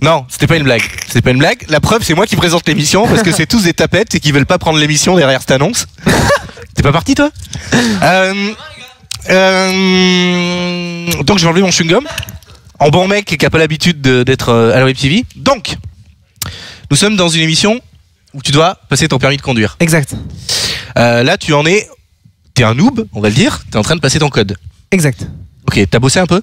Non, c'était pas une blague. C'était pas une blague. La preuve, c'est moi qui présente l'émission parce que c'est tous des tapettes et qui veulent pas prendre l'émission derrière cette annonce. T'es pas parti, toi? Donc j'ai enlevé mon chewing-gum. En bon mec qui a pas l'habitude d'être à la Web TV. Donc, nous sommes dans une émission où tu dois passer ton permis de conduire. Exact. Là, tu en es. T'es un noob, on va le dire. T'es en train de passer ton code. Exact. Ok, t'as bossé un peu?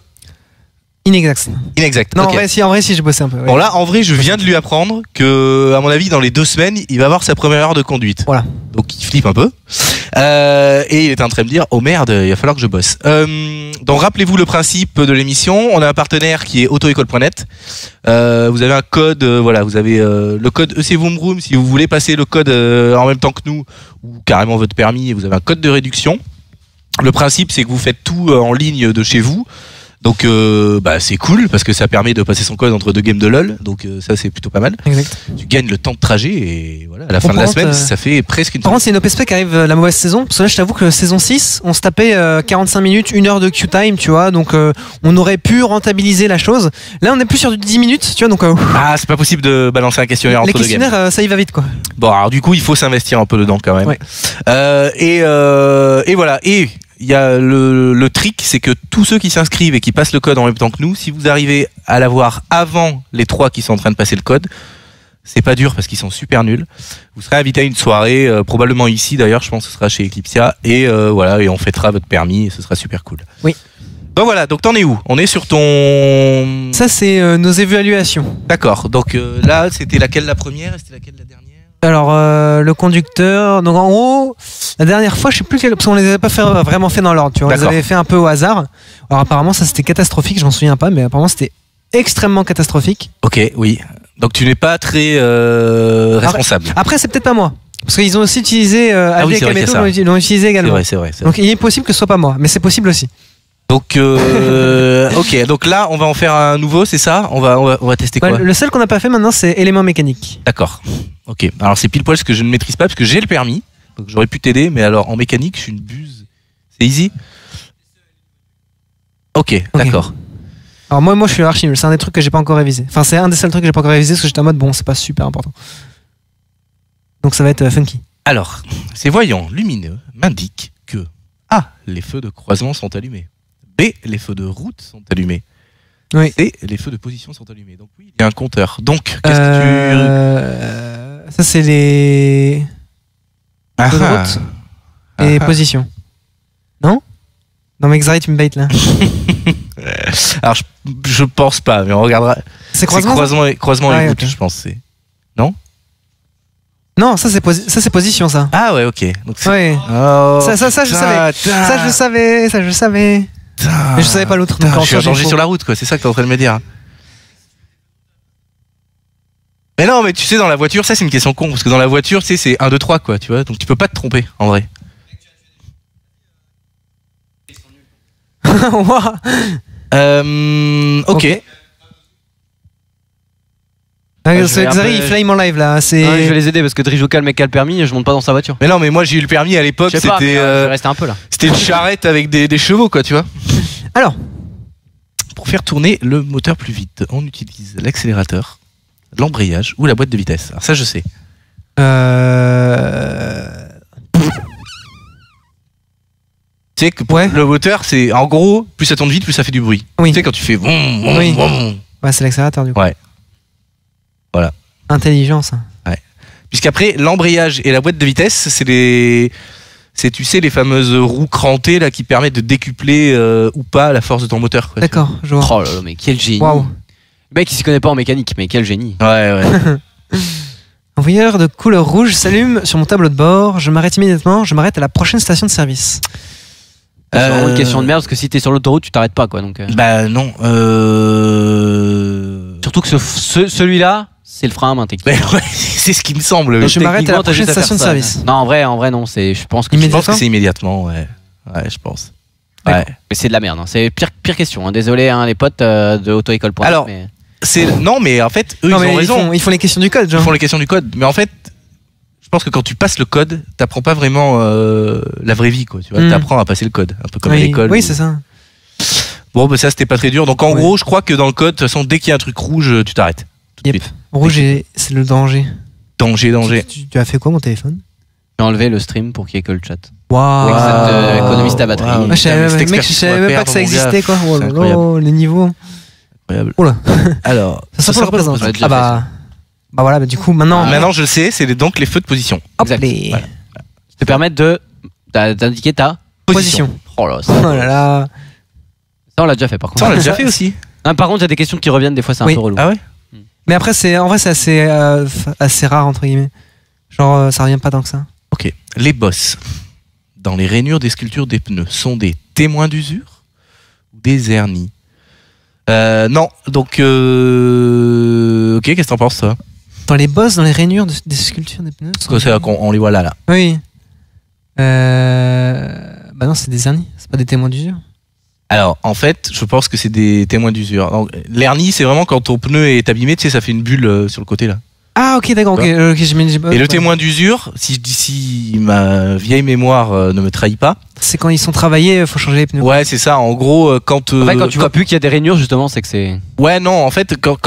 Inexact. Inexact. Non, okay. en vrai, si j'ai bossé un peu. Ouais. Bon là, en vrai, je viens de lui apprendre que, à mon avis, dans les 2 semaines, il va avoir sa première heure de conduite. Voilà. Donc il flippe un peu. Et il est en train de dire, oh merde, il va falloir que je bosse. Donc rappelez-vous le principe de l'émission. On a un partenaire qui est auto-école.net. Vous avez un code, voilà, vous avez le code ECVoomRoom si vous voulez passer le code en même temps que nous ou carrément votre permis. Et vous avez un code de réduction. Le principe, c'est que vous faites tout en ligne de chez vous. Donc bah, c'est cool parce que ça permet de passer son code entre 2 games de LOL, donc ça c'est plutôt pas mal. Exact. Tu gagnes le temps de trajet et voilà, à la fin de la semaine ça fait presque une semaine. Par contre c'est une OPSP qui arrive la mauvaise saison, parce que là je t'avoue que saison 6 on se tapait 45 minutes, 1 heure de queue time, tu vois, donc on aurait pu rentabiliser la chose. Là on est plus sur 10 minutes, tu vois, donc... Ah c'est pas possible de balancer un questionnaire entre 2 games. Les questionnaires ça y va vite quoi. Bon alors du coup il faut s'investir un peu dedans quand même. Ouais. Et voilà, et... Il y a le trick, c'est que tous ceux qui s'inscrivent et qui passent le code en même temps que nous, si vous arrivez à l'avoir avant les 3 qui sont en train de passer le code, c'est pas dur parce qu'ils sont super nuls. Vous serez invité à une soirée, probablement ici d'ailleurs, je pense que ce sera chez Eclipsia, et voilà, et on fêtera votre permis, et ce sera super cool. Oui. Donc voilà, donc t'en es où? On est sur ton... Ça c'est nos évaluations. D'accord, donc là c'était laquelle la première et c'était laquelle la dernière? Alors le conducteur, donc en gros la dernière fois je sais plus quelle, parce qu'on les avait pas fait, vraiment fait dans l'ordre, tu vois, on les avait fait un peu au hasard. Alors apparemment ça c'était catastrophique, je m'en souviens pas, mais apparemment c'était extrêmement catastrophique. Ok, oui, donc tu n'es pas très responsable. Après c'est peut-être pas moi, parce qu'ils ont aussi utilisé Alvin et Kameto l'ont utilisé également. C'est vrai, c'est vrai. Donc il est possible que ce soit pas moi, mais c'est possible aussi. Donc, ok, donc là on va en faire un nouveau, c'est ça? On va tester quoi? Le seul qu'on n'a pas fait maintenant c'est éléments mécaniques. D'accord, ok. Alors c'est pile poil ce que je ne maîtrise pas parce que j'ai le permis, donc j'aurais pu t'aider, mais alors en mécanique je suis une buse. C'est easy? Ok, d'accord. Alors moi je suis archi nul, c'est un des trucs que j'ai pas encore révisé. Enfin c'est un des seuls trucs que j'ai pas encore révisé parce que j'étais en mode bon c'est pas super important. Donc ça va être funky. Alors, ces voyants lumineux m'indiquent que A, les feux de croisement sont allumés. B, les feux de route sont allumés. Oui. C, les feux de position sont allumés. Donc oui, il y a un compteur. Donc, qu'est-ce que tu... Ça, c'est les... feux de route et position. Non? Non mais Xari, tu me baites là. Alors, je pense pas, mais on regardera. C'est croisement et route, je pense. Non? Non, ça c'est position ça. Ah ouais, ok. Donc, ouais. Oh, ça je savais. Ça je savais. Mais je savais pas l'autre. Je suis en danger sur la route, quoi. C'est ça que t'es en train de me dire. Mais non, mais tu sais, dans la voiture, ça c'est une question con. Parce que dans la voiture, tu sais, c'est 1, 2, 3, quoi. Tu vois, donc tu peux pas te tromper en vrai. Ok. Xari, il flame en live là. Je vais les aider parce que Drijo calme et qui a le permis, je monte pas dans sa voiture. Mais non, mais moi j'ai eu le permis à l'époque, c'était c'était une charrette avec des chevaux quoi, tu vois. Alors, pour faire tourner le moteur plus vite, on utilise l'accélérateur, l'embrayage ou la boîte de vitesse. Alors ça je sais. Tu sais que le moteur c'est en gros, plus ça tourne vite, plus ça fait du bruit. Oui. Tu sais quand tu fais ouais, c'est l'accélérateur du coup. Ouais. Voilà. Intelligence. Ouais. Puisqu'après, l'embrayage et la boîte de vitesse, c'est les... tu sais, les fameuses roues crantées là, qui permettent de décupler ou pas la force de ton moteur. D'accord, je vois. Oh là là, mais quel génie. Wow. Le mec, il s'y connaît pas en mécanique, mais quel génie. Ouais. L'envoyeur de couleur rouge s'allume sur mon tableau de bord. Je m'arrête immédiatement, je m'arrête à la prochaine station de service. C'est vraiment une question de merde, parce que si t'es sur l'autoroute, tu t'arrêtes pas, quoi. Donc, bah non. Surtout que celui-là... C'est le frein à main technique. Ouais, c'est ce qui me semble. Donc je m'arrête à la prochaine station de service. Non, en vrai non. Je pense que c'est immédiatement. Ouais, je pense. Ouais. Mais c'est de la merde. Hein. C'est pire question. Hein. Désolé hein, les potes de auto-école.net. Alors, non, mais en fait, eux, ils ont raison. Ils font les questions du code. Genre. Ils font les questions du code. Mais en fait, je pense que quand tu passes le code, t'apprends pas vraiment la vraie vie. Tu apprends à passer le code. Un peu comme à l'école. Oui, c'est ça. Bon, bah ça, c'était pas très dur. Donc, en gros, je crois que dans le code, de toute façon, dès qu'il y a un truc rouge, tu t'arrêtes. Tout de suite. Rouge, c'est le danger. Danger. Tu as fait quoi, mon téléphone? J'ai enlevé le stream pour qu'il n'y ait que le chat. Waouh! Économise ta batterie. Wow. Je savais même pas que ça existait, quoi. Oh là là, les niveaux. Incroyable. Oh là. Alors, ça sera présent. Ah bah voilà, du coup, maintenant. Maintenant, je le sais, c'est donc les feux de position. Exact. Te permettre de d'indiquer ta position. Oh là là. Ça, on l'a déjà fait, par contre. Ça, on l'a déjà fait aussi. Par contre, il y a des questions qui reviennent, des fois, c'est un peu relou. Ah ouais? Mais après, en vrai, c'est assez rare, entre guillemets. Genre, ça revient pas tant que ça. Ok. Les bosses, dans les rainures des sculptures des pneus, sont des témoins d'usure ou des hernies? Non, donc... Ok, qu'est-ce que t'en penses, toi? Dans les bosses, dans les rainures des sculptures des pneus? Parce qu'on les voit là. Oui. Bah non, c'est des hernies, c'est pas des témoins d'usure. Alors, en fait, je pense que c'est des témoins d'usure. L'hernie, c'est vraiment quand ton pneu est abîmé, tu sais, ça fait une bulle sur le côté, là. Ah, ok, d'accord. Okay, et le témoin d'usure, si ma vieille mémoire ne me trahit pas... C'est quand ils sont travaillés, il faut changer les pneus. Ouais, c'est ça. En gros, quand... en fait, quand tu vois plus qu'il y a des rainures, justement, c'est que c'est... Ouais, non, en fait, donc,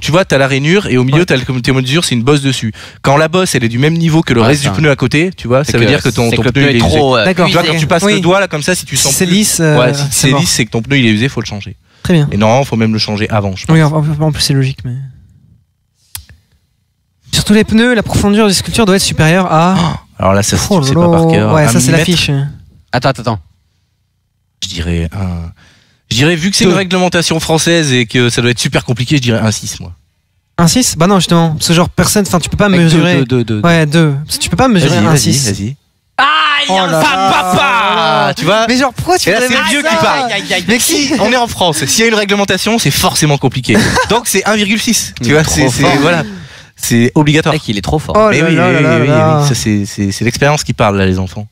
tu vois, t'as la rainure, et au milieu, t'as le témoin d'usure, c'est une bosse dessus. Quand la bosse, elle est du même niveau que le reste du pneu à côté, tu vois, ça veut dire que ton pneu est trop... D'accord. Tu vois, quand tu passes le doigt, là, comme ça, si tu sens... C'est lisse. Ouais, si c'est lisse, c'est que ton pneu, il est usé, faut le changer. Très bien. Et normalement, faut même le changer avant, je pense. Oui, en plus, c'est logique, mais... Sur tous les pneus, la profondeur des sculptures doit être supérieure à... Alors là, ça se trouve, c'est pas par cœur. Ouais, ça c'est l'affiche. Attends. Je dirais, vu que c'est une réglementation française et que ça doit être super compliqué, je dirais 1,6 moi. 1,6 ? Bah non, justement. Parce que genre personne, enfin tu peux pas mesurer... 2. Ouais, 2. Parce que tu peux pas mesurer 1,6. Vas-y. Ah, il y a un papa, tu vois. Mais genre pourquoi tu fais ça? C'est le vieux qui parle. Mais si on est en France, s'il y a une réglementation, c'est forcément compliqué. Donc c'est 1,6. Tu vois, c'est... Voilà. C'est obligatoire. Il est trop fort. Oh mais oui, c'est l'expérience qui parle là, les enfants.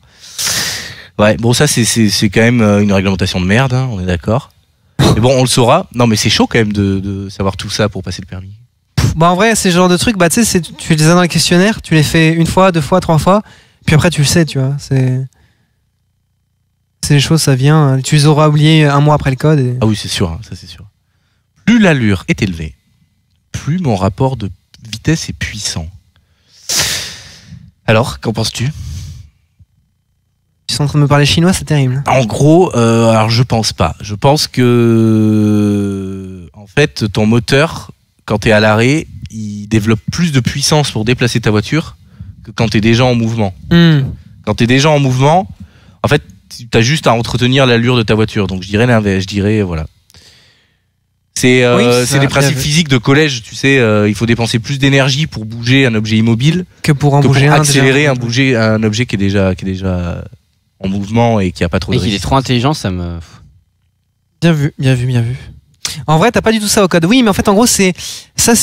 Ouais, bon, ça c'est quand même une réglementation de merde, hein, on est d'accord. Mais bon, on le saura. Non, mais c'est chaud quand même de savoir tout ça pour passer le permis. Bah en vrai, c'est genre de truc. Bah tu sais, tu les as dans le questionnaire, tu les fais une fois, deux fois, trois fois, puis après tu le sais, tu vois. C'est les choses, ça vient. Tu les auras oubliés un mois après le code. Et... Ah oui, c'est sûr, hein, ça c'est sûr. Plus l'allure est élevée, plus mon rapport de vitesse est puissant. Alors, qu'en penses-tu? Tu es en train de me parler chinois, c'est terrible. En gros, alors je pense pas. Je pense que en fait, ton moteur, quand tu es à l'arrêt, il développe plus de puissance pour déplacer ta voiture que quand tu es déjà en mouvement. Quand tu es déjà en mouvement, en fait, tu as juste à entretenir l'allure de ta voiture. Donc je dirais l'inverse, je dirais voilà. C'est des principes physiques de collège, tu sais, il faut dépenser plus d'énergie pour bouger un objet immobile que pour accélérer un objet qui est déjà en mouvement et qui a pas trop de risque. Et qu'il est trop intelligent, ça me... Bien vu. En vrai, t'as pas du tout ça au code. Oui, mais en fait, en gros, c'est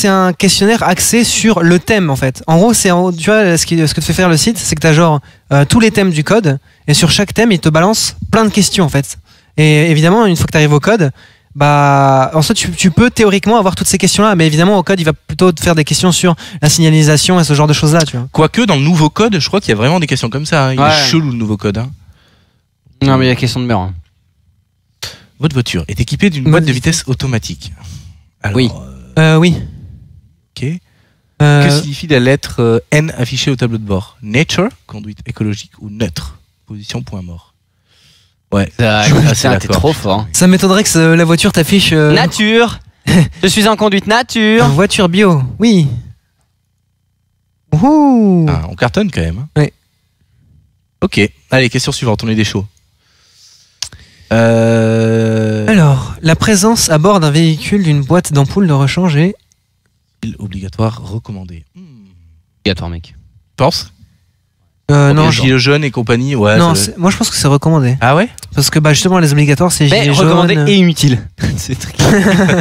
un questionnaire axé sur le thème, en fait. En gros, tu vois, ce que te fait faire le site, c'est que t'as genre tous les thèmes du code, et sur chaque thème, il te balance plein de questions, en fait. Et évidemment, une fois que t'arrives au code... Bah, en fait, tu peux théoriquement avoir toutes ces questions-là, mais évidemment, au code, il va plutôt te faire des questions sur la signalisation et ce genre de choses-là, tu vois. Quoique, dans le nouveau code, je crois qu'il y a vraiment des questions comme ça. Hein. Il est chelou, le nouveau code. Hein. Non, mais il y a question de merde. Votre voiture est équipée d'une boîte de vitesse automatique. Alors, oui. Oui. Ok. Que signifie la lettre N affichée au tableau de bord? Nature, conduite écologique ou neutre? Position point mort. Ouais, t'es trop fort. Ça m'étonnerait que la voiture t'affiche... Nature. Je suis en conduite nature. Voiture bio, oui. Ouhou. Ah, on cartonne quand même. Oui. Ok, allez, question suivante, on est des chauds. Alors, la présence à bord d'un véhicule d'une boîte d'ampoule de rechange est... Obligatoire, recommandé. Obligatoire, mec. Pense. Non, gilet jaune et compagnie, ouais. Non, moi je pense que c'est recommandé. Ah ouais? Parce que bah, justement, les obligatoires, c'est gilet jaune. Recommandé et inutile. C'est très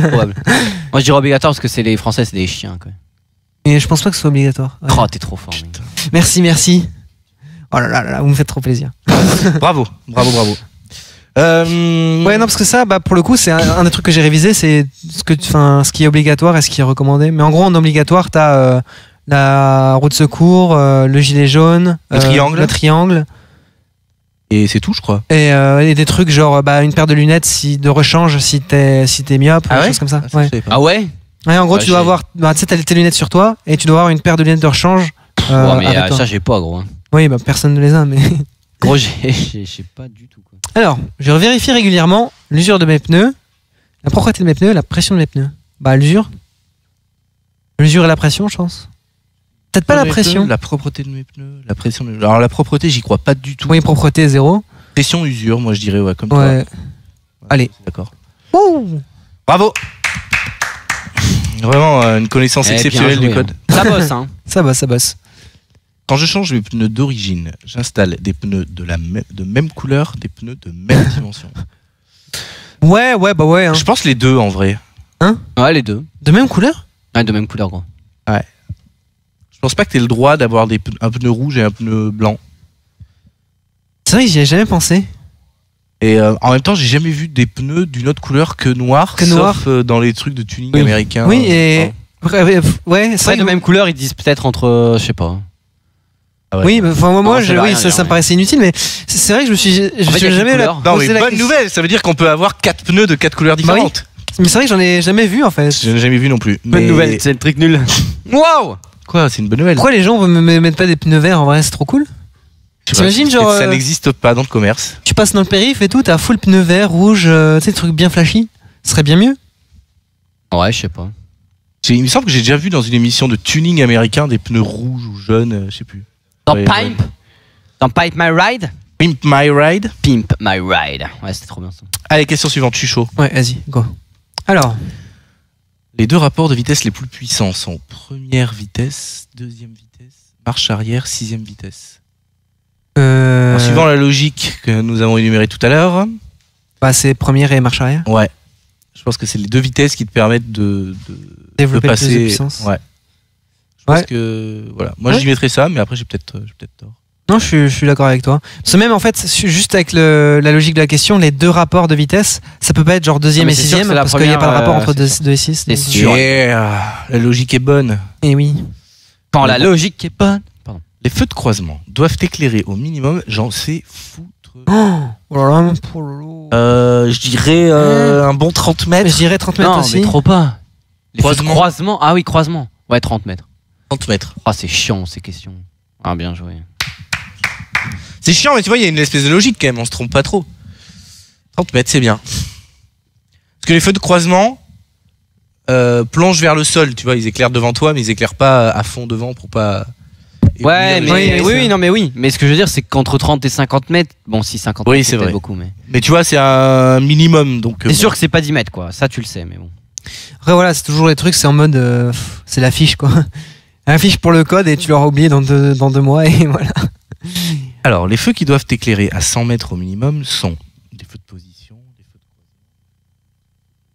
probable. Moi je dirais obligatoire parce que c'est les Français, c'est des chiens, quoi. Mais je pense pas que ce soit obligatoire. Ouais. Oh, t'es trop fort. Putain. Merci. Oh là là, vous me faites trop plaisir. Bravo. Ouais, non, parce que ça, bah, pour le coup, c'est un des trucs que j'ai révisé, c'est ce qui est obligatoire et ce qui est recommandé. Mais en gros, en obligatoire, t'as. La roue de secours, le gilet jaune, le triangle. Et c'est tout, je crois. Et des trucs genre une paire de lunettes de rechange si t'es myope, ou des choses comme ça. Ah ouais, en gros, tu dois avoir. Tu sais, t'as tes lunettes sur toi et tu dois avoir une paire de lunettes de rechange. Mais ça, j'ai pas, gros. Oui, bah personne ne les a, mais. Gros, j'ai pas du tout. Quoi. Alors, je vérifie régulièrement l'usure de mes pneus, la propreté de mes pneus, la pression de mes pneus. Bah, l'usure. L'usure et la pression, je pense. Peut-être pas la pression. Pneus, la propreté de mes pneus, la pression. Alors la propreté, j'y crois pas du tout. Oui, propreté zéro. Pression usure, moi je dirais comme toi. Ouais. Allez, d'accord. Ouh. Bravo. Vraiment une connaissance exceptionnelle du code. Hein. Ça bosse, hein. ça bosse. Quand je change mes pneus d'origine, j'installe des pneus de même couleur, des pneus de même dimension. Ouais. Hein. Je pense les deux en vrai. Hein? Ouais, les deux. De même couleur? Ouais, de même couleur, gros. Ouais. Je pense pas que t'aies le droit d'avoir un pneu rouge et un pneu blanc. C'est vrai que j'y ai jamais pensé. Et en même temps, j'ai jamais vu des pneus d'une autre couleur que noir, sauf dans les trucs de tuning américain. Oui, et. Ouais, c'est vrai. De même couleur, ils disent peut-être entre. Je sais pas. Ah ouais. Oui, mais ça me paraissait inutile, mais c'est vrai que je me suis jamais là. Non, mais bonne nouvelle, ça veut dire qu'on peut avoir 4 pneus de 4 couleurs différentes. Bah oui. Mais c'est vrai que j'en ai jamais vu en fait. J'en ai jamais vu non plus. Bonne nouvelle, c'est le truc nul. Waouh! Quoi, c'est une bonne nouvelle. Pourquoi les gens ne mettent pas des pneus verts en vrai? C'est trop cool. T'imagines genre. Ça n'existe pas dans le commerce. Tu passes dans le périph' et tout, t'as full pneus verts, rouges, tu sais, des trucs bien flashy. Ce serait bien mieux. Ouais, je sais pas. Il me semble que j'ai déjà vu dans une émission de tuning américain des pneus rouges ou jaunes, je sais plus. Dans Pimp my ride. Pimp my ride. Ouais, c'était trop bien ça. Allez, question suivante, je suis chaud. Ouais, vas-y, go. Alors. Les deux rapports de vitesse les plus puissants sont première vitesse, deuxième vitesse, marche arrière, sixième vitesse. En suivant la logique que nous avons énumérée tout à l'heure. Bah, c'est première et marche arrière. Ouais. Je pense que c'est les deux vitesses qui te permettent de développer passer plus de puissance. Ouais. Je pense que voilà. Moi, j'y mettrais ça, mais après j'ai peut-être tort. Non, je suis d'accord avec toi. Parce que même en fait, juste avec la logique de la question, les deux rapports de vitesse, ça peut pas être genre deuxième et sixième parce qu'il n'y a pas de rapport entre 2 et 6. C'est sûr. La logique est bonne. Eh oui. Quand la logique est bonne. Pardon. Les feux de croisement doivent éclairer au minimum, j'en sais foutre. Je dirais un bon 30 mètres. Je dirais 30 mètres aussi. Non, mais trop pas. Les feux de croisement. Ah oui, croisement. Ouais, 30 mètres. 30 mètres. Ah, c'est chiant ces questions. Ah, bien joué. C'est chiant, mais tu vois, il y a une espèce de logique quand même, on se trompe pas trop. 30 mètres, c'est bien. Parce que les feux de croisement plongent vers le sol, tu vois, ils éclairent devant toi, mais ils éclairent pas à fond devant pour pas. Ouais, mais oui. Mais ce que je veux dire, c'est qu'entre 30 et 50 mètres, bon, si 50 mètres, c'est beaucoup, mais. Mais tu vois, c'est un minimum, donc. C'est sûr que c'est pas 10 mètres, quoi, ça tu le sais, mais bon. Après, voilà, c'est toujours les trucs, c'est en mode. C'est la fiche, quoi. La fiche pour le code et tu l'auras oublié dans 2 mois, et voilà. Alors, les feux qui doivent éclairer à 100 mètres au minimum sont des feux de position, des feux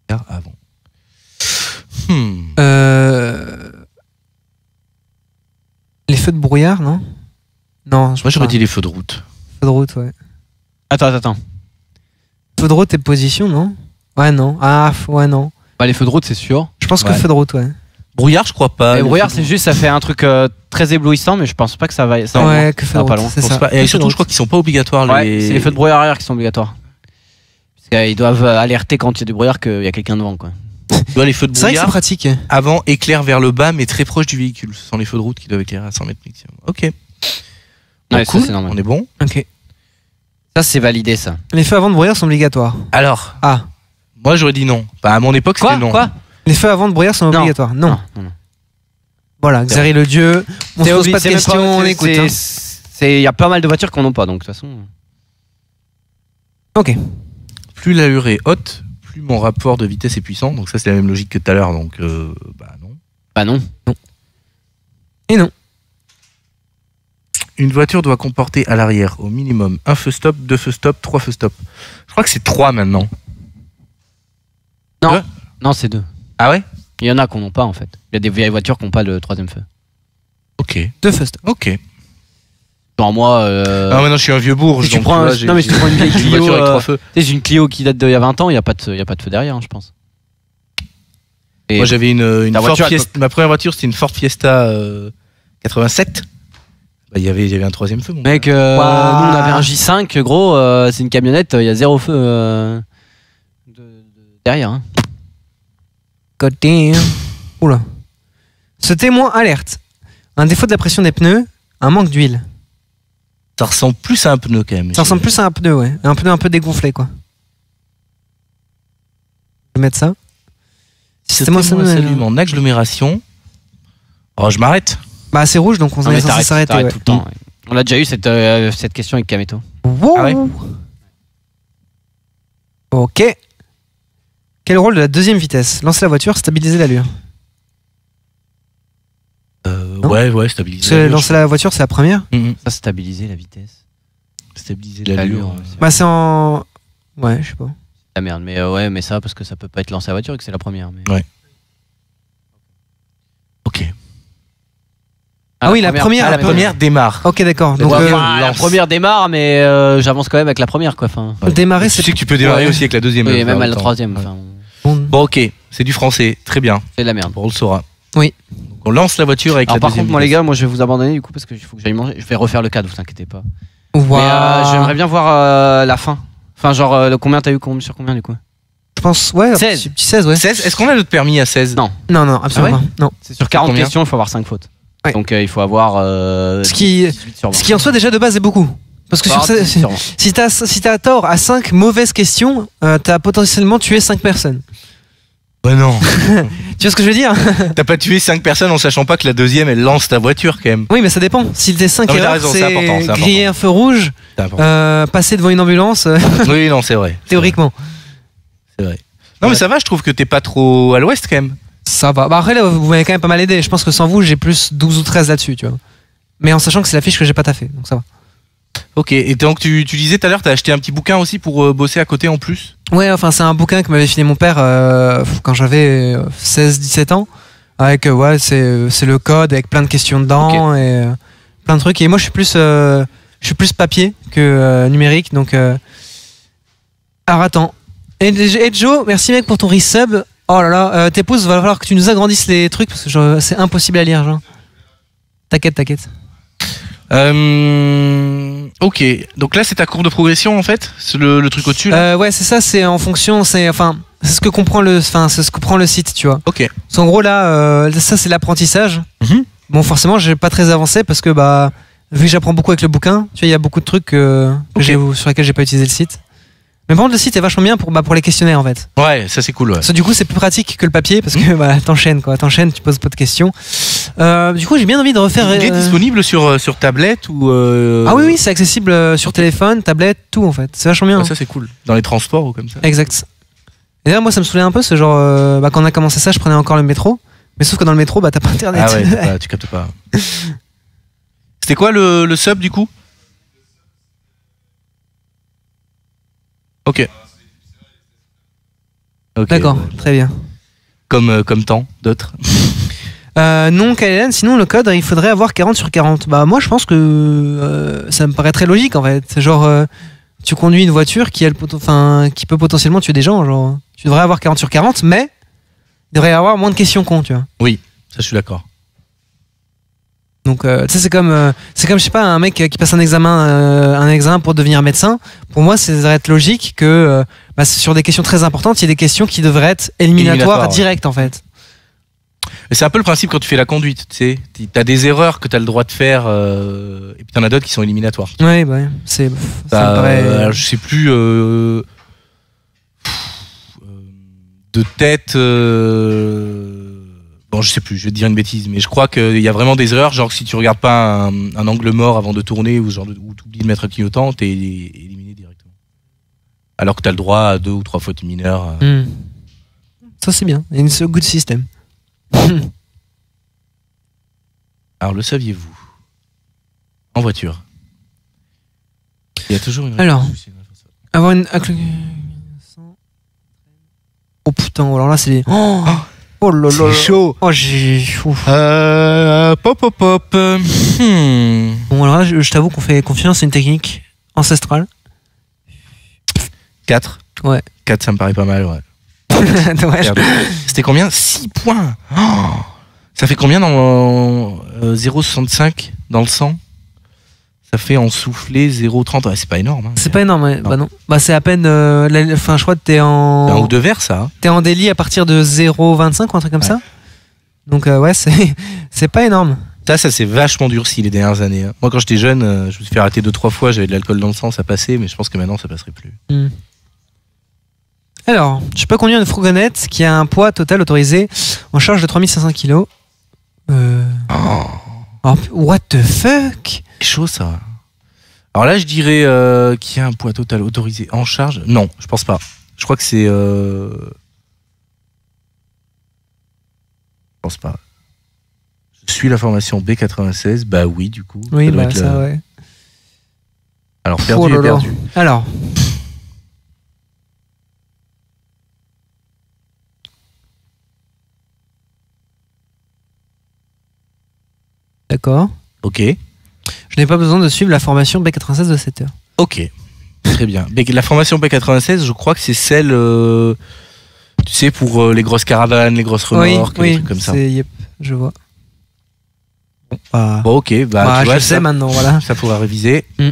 de croisement, avant. Les feux de brouillard, non? Non, moi j'aurais dit les feux de route. Feux de route, ouais. Attends. Feux de route et position, non? Ouais, non. Ah, ouais, non. Bah, les feux de route, c'est sûr. Je pense que feux de route, ouais. Brouillard, je crois pas. Brouillard, c'est juste, ça fait un truc très éblouissant, mais je pense pas que ça va. Ça ouais, que ça va pas long. Et surtout, je crois qu'ils sont pas obligatoires. Ouais, c'est les feux de brouillard arrière qui sont obligatoires. Parce qu'ils doivent alerter quand il y a du brouillard qu'il y a quelqu'un devant, quoi. Les feux de brouillard. C'est vrai que c'est pratique. Avant, éclaire vers le bas, mais très proche du véhicule. Ce sont les feux de route qui doivent éclairer à 100 mètres maximum. Ok. Ouais, cool. Ça, on est bon. Ok. Ça, c'est validé, ça. Les feux avant de brouillard sont obligatoires. Alors. Ah. Moi, j'aurais dit non. Bah, à mon époque, c'était non. Quoi? Les feux avant de brouillard sont obligatoires. Non. Voilà, Xéry le Dieu. On se pose pas de questions, on écoute. Il y a pas mal de voitures qu'on n'a pas, donc de toute façon. Ok. Plus la hurée est haute, plus mon rapport de vitesse est puissant. Donc ça, c'est la même logique que tout à l'heure. Donc bah non. Et non. Une voiture doit comporter à l'arrière au minimum un feu stop, 2 feux stop, 3 feux stop. Je crois que c'est 3 maintenant. Non. Non, c'est 2. Ah ouais? Il y en a qu'on n'ont pas en fait. Il y a des vieilles voitures qui n'ont pas le 3e feu. Ok. 2 feux. Ok. Genre moi. Ah mais non, je suis un vieux bourge. Si tu prends, non mais si tu prends une vieille Clio, voiture avec 3 feux. C'est une Clio qui date d'il y a 20 ans. Il y a pas de feu derrière, hein, je pense. Et moi j'avais une Ford Fiesta. Ma première voiture c'était une Ford Fiesta 87. Bah, il y avait un troisième feu, mon mec. Wow. Nous, on avait un J5, gros, c'est une camionnette, il y a zéro feu derrière. Hein. Côté. Oula. Ce témoin alerte. Un défaut de la pression des pneus, un manque d'huile. Ça ressemble plus à un pneu quand même. Ça ressemble plus à un pneu, ouais. Un pneu un peu dégonflé, quoi. Je vais mettre ça. Si c'est moi, ça s'allume en agglomération. Oh, je m'arrête. Bah, c'est rouge, donc on s'arrête ouais. Tout le temps. Ouais. On a déjà eu cette question avec Kameto. Wow. Ah ouais. Ok. Quel rôle de la deuxième vitesse? Lancer la voiture, stabiliser l'allure. Ouais, stabiliser. Lancer la voiture, c'est la première. Ça, stabiliser la vitesse. Stabiliser l'allure. Bah, c'est en. Ouais, je sais pas. La merde, mais ouais, mais ça, parce que ça peut pas être lancé à la voiture et que c'est la première. Mais... Ouais. Ok. Ah oui, la première démarre. Ok, d'accord. Donc la première démarre, mais j'avance quand même avec la première, quoi. Enfin, ouais. Démarrer, c'est. Tu sais que tu peux démarrer aussi avec la deuxième. Oui, même à la troisième. Ouais. Enfin, on... Bon, ok, c'est du français, très bien. C'est de la merde. On le saura. Oui. Donc on lance la voiture avec. Alors, la par deuxième contre, moi les gars, moi je vais vous abandonner du coup parce que il faut que j'aille manger. Je vais refaire le cadre, vous inquiétez pas. Wow. J'aimerais bien voir la fin. Enfin, genre, combien t'as eu sur combien du coup? Je pense, ouais. 16. Petit 16, ouais. 16. Est-ce qu'on a notre permis à 16? Non. Non, non, absolument pas. Non. C'est sur 40 questions, il faut avoir 5 fautes. Ouais. Donc il faut avoir ce qui en soit déjà de base est beaucoup. Parce que si t'as tort à 5 mauvaises questions, t'as potentiellement tué 5 personnes. Bah non. Tu vois ce que je veux dire? T'as pas tué 5 personnes en sachant pas que la deuxième elle lance ta voiture quand même. Oui mais ça dépend. Si t'es 5 erreurs, c'est griller un feu rouge, passer devant une ambulance. Oui non c'est vrai. Théoriquement. C'est vrai. Non mais ça va, je trouve que t'es pas trop à l'ouest quand même. Ça va. Bah après, là, vous m'avez quand même pas mal aidé. Je pense que sans vous, j'ai plus 12 ou 13 là-dessus, tu vois. Mais en sachant que c'est la fiche que j'ai pas taffée, donc ça va. Ok, et donc tu disais tout à l'heure, t'as acheté un petit bouquin aussi pour bosser à côté en plus? Ouais, enfin, c'est un bouquin que m'avait filé mon père quand j'avais 16-17 ans. Avec, ouais, c'est le code, avec plein de questions dedans okay. Et plein de trucs. Et moi, je suis plus papier que numérique, donc. Alors attends. Et Joe, merci mec pour ton resub. Oh là là, tes pouces, va falloir que tu nous agrandisses les trucs parce que c'est impossible à lire, genre. T'inquiète, t'inquiète. Ok, donc là c'est ta courbe de progression en fait, c'est le truc au-dessus. Ouais, c'est ça, c'est en fonction, c'est enfin, c'est ce que comprend le site, tu vois. Ok. En gros là, ça c'est l'apprentissage. Bon, forcément, j'ai pas très avancé parce que bah vu que j'apprends beaucoup avec le bouquin, tu vois, il y a beaucoup de trucs sur lesquels j'ai pas utilisé le site. Mais par contre, le site est vachement bien pour les questionnaires en fait. Ouais, ça c'est cool. Ouais. Parce que, du coup, c'est plus pratique que le papier parce que bah, t'enchaînes, tu poses pas de questions. Du coup, j'ai bien envie de refaire. Il est disponible sur tablette ou. Ah oui, c'est accessible sur téléphone, tablette, tout en fait. C'est vachement bien. Ouais, hein. Ça c'est cool. Dans les transports ou comme ça. Exact. Et d'ailleurs, moi ça me saoulait un peu ce genre. Bah, quand on a commencé ça, je prenais encore le métro. Mais sauf que dans le métro, bah t'as pas internet. Ah ouais, tu captes pas. C'était quoi le sub du coup? Ok. D'accord, très bien. Comme tant d'autres. Non, KLN, sinon le code, il faudrait avoir 40 sur 40. Bah moi, je pense que ça me paraît très logique en fait. Genre, tu conduis une voiture qui peut potentiellement tuer des gens. Genre, tu devrais avoir 40 sur 40, mais il devrait y avoir moins de questions cons, tu vois. Oui, ça je suis d'accord. Donc tu sais c'est comme je sais pas un mec qui passe un examen pour devenir médecin. Pour moi ça devrait être logique que bah, sur des questions très importantes il y a des questions qui devraient être éliminatoires direct en fait. C'est un peu le principe quand tu fais la conduite, tu sais, t'as des erreurs que t'as le droit de faire et puis t'en as d'autres qui sont éliminatoires. Ouais bah c'est. Ça me paraît... je sais plus de tête. Bon, je sais plus, je vais te dire une bêtise, mais je crois qu'il y a vraiment des erreurs, genre si tu regardes pas un angle mort avant de tourner ou tu oublies de mettre un clignotant, t'es éliminé directement. Alors que t'as le droit à 2 ou 3 fautes mineures. Mmh. Ça c'est bien, it's a good system. Alors le saviez-vous? En voiture. Il y a toujours une... Alors, avoir une... Oh putain, alors là c'est... Oh, oh là là, chaud. Oh j'ai pop. Bon alors là je t'avoue qu'on fait confiance, c'est une technique ancestrale. 4. Ouais. 4 ça me paraît pas mal, ouais. C'était combien? 6 points. Oh, ça fait combien dans 0,65 dans le 100? Ça fait en soufflé 0,30. Ouais, c'est pas énorme. Hein, c'est pas énorme, ouais. Non. Bah non. Bah c'est à peine. Enfin, je crois que t'es en. C'est un ou deux verres, ça. Hein. T'es en délit à partir de 0,25 ou un truc comme ça. Donc, ouais, c'est pas énorme. Ça s'est vachement durci les dernières années. Hein. Moi, quand j'étais jeune, je me suis fait arrêter 2-3 fois, j'avais de l'alcool dans le sang, ça passait, mais je pense que maintenant, ça passerait plus. Mm. Alors, je peux conduire une fourgonnette qui a un poids total autorisé en charge de 3500 kg. Oh, what the fuck? C'est chaud ça. Alors là, je dirais qu'il y a un poids total autorisé en charge. Non, je pense pas. Je crois que c'est. Je pense pas. Je suis la formation B96. Bah oui, du coup. Oui, ça doit être ça, la... ouais. Alors, perdu et perdu. Alors. D'accord. Ok. Je n'ai pas besoin de suivre la formation B96 de 7 heures. Ok. Très bien. La formation B96, je crois que c'est celle, tu sais, pour les grosses caravanes, les grosses remorques, oui, trucs comme ça. Yep, je vois. Bon, ok. Bah, tu vois, je sais maintenant, voilà. Ça pourra réviser. Mm.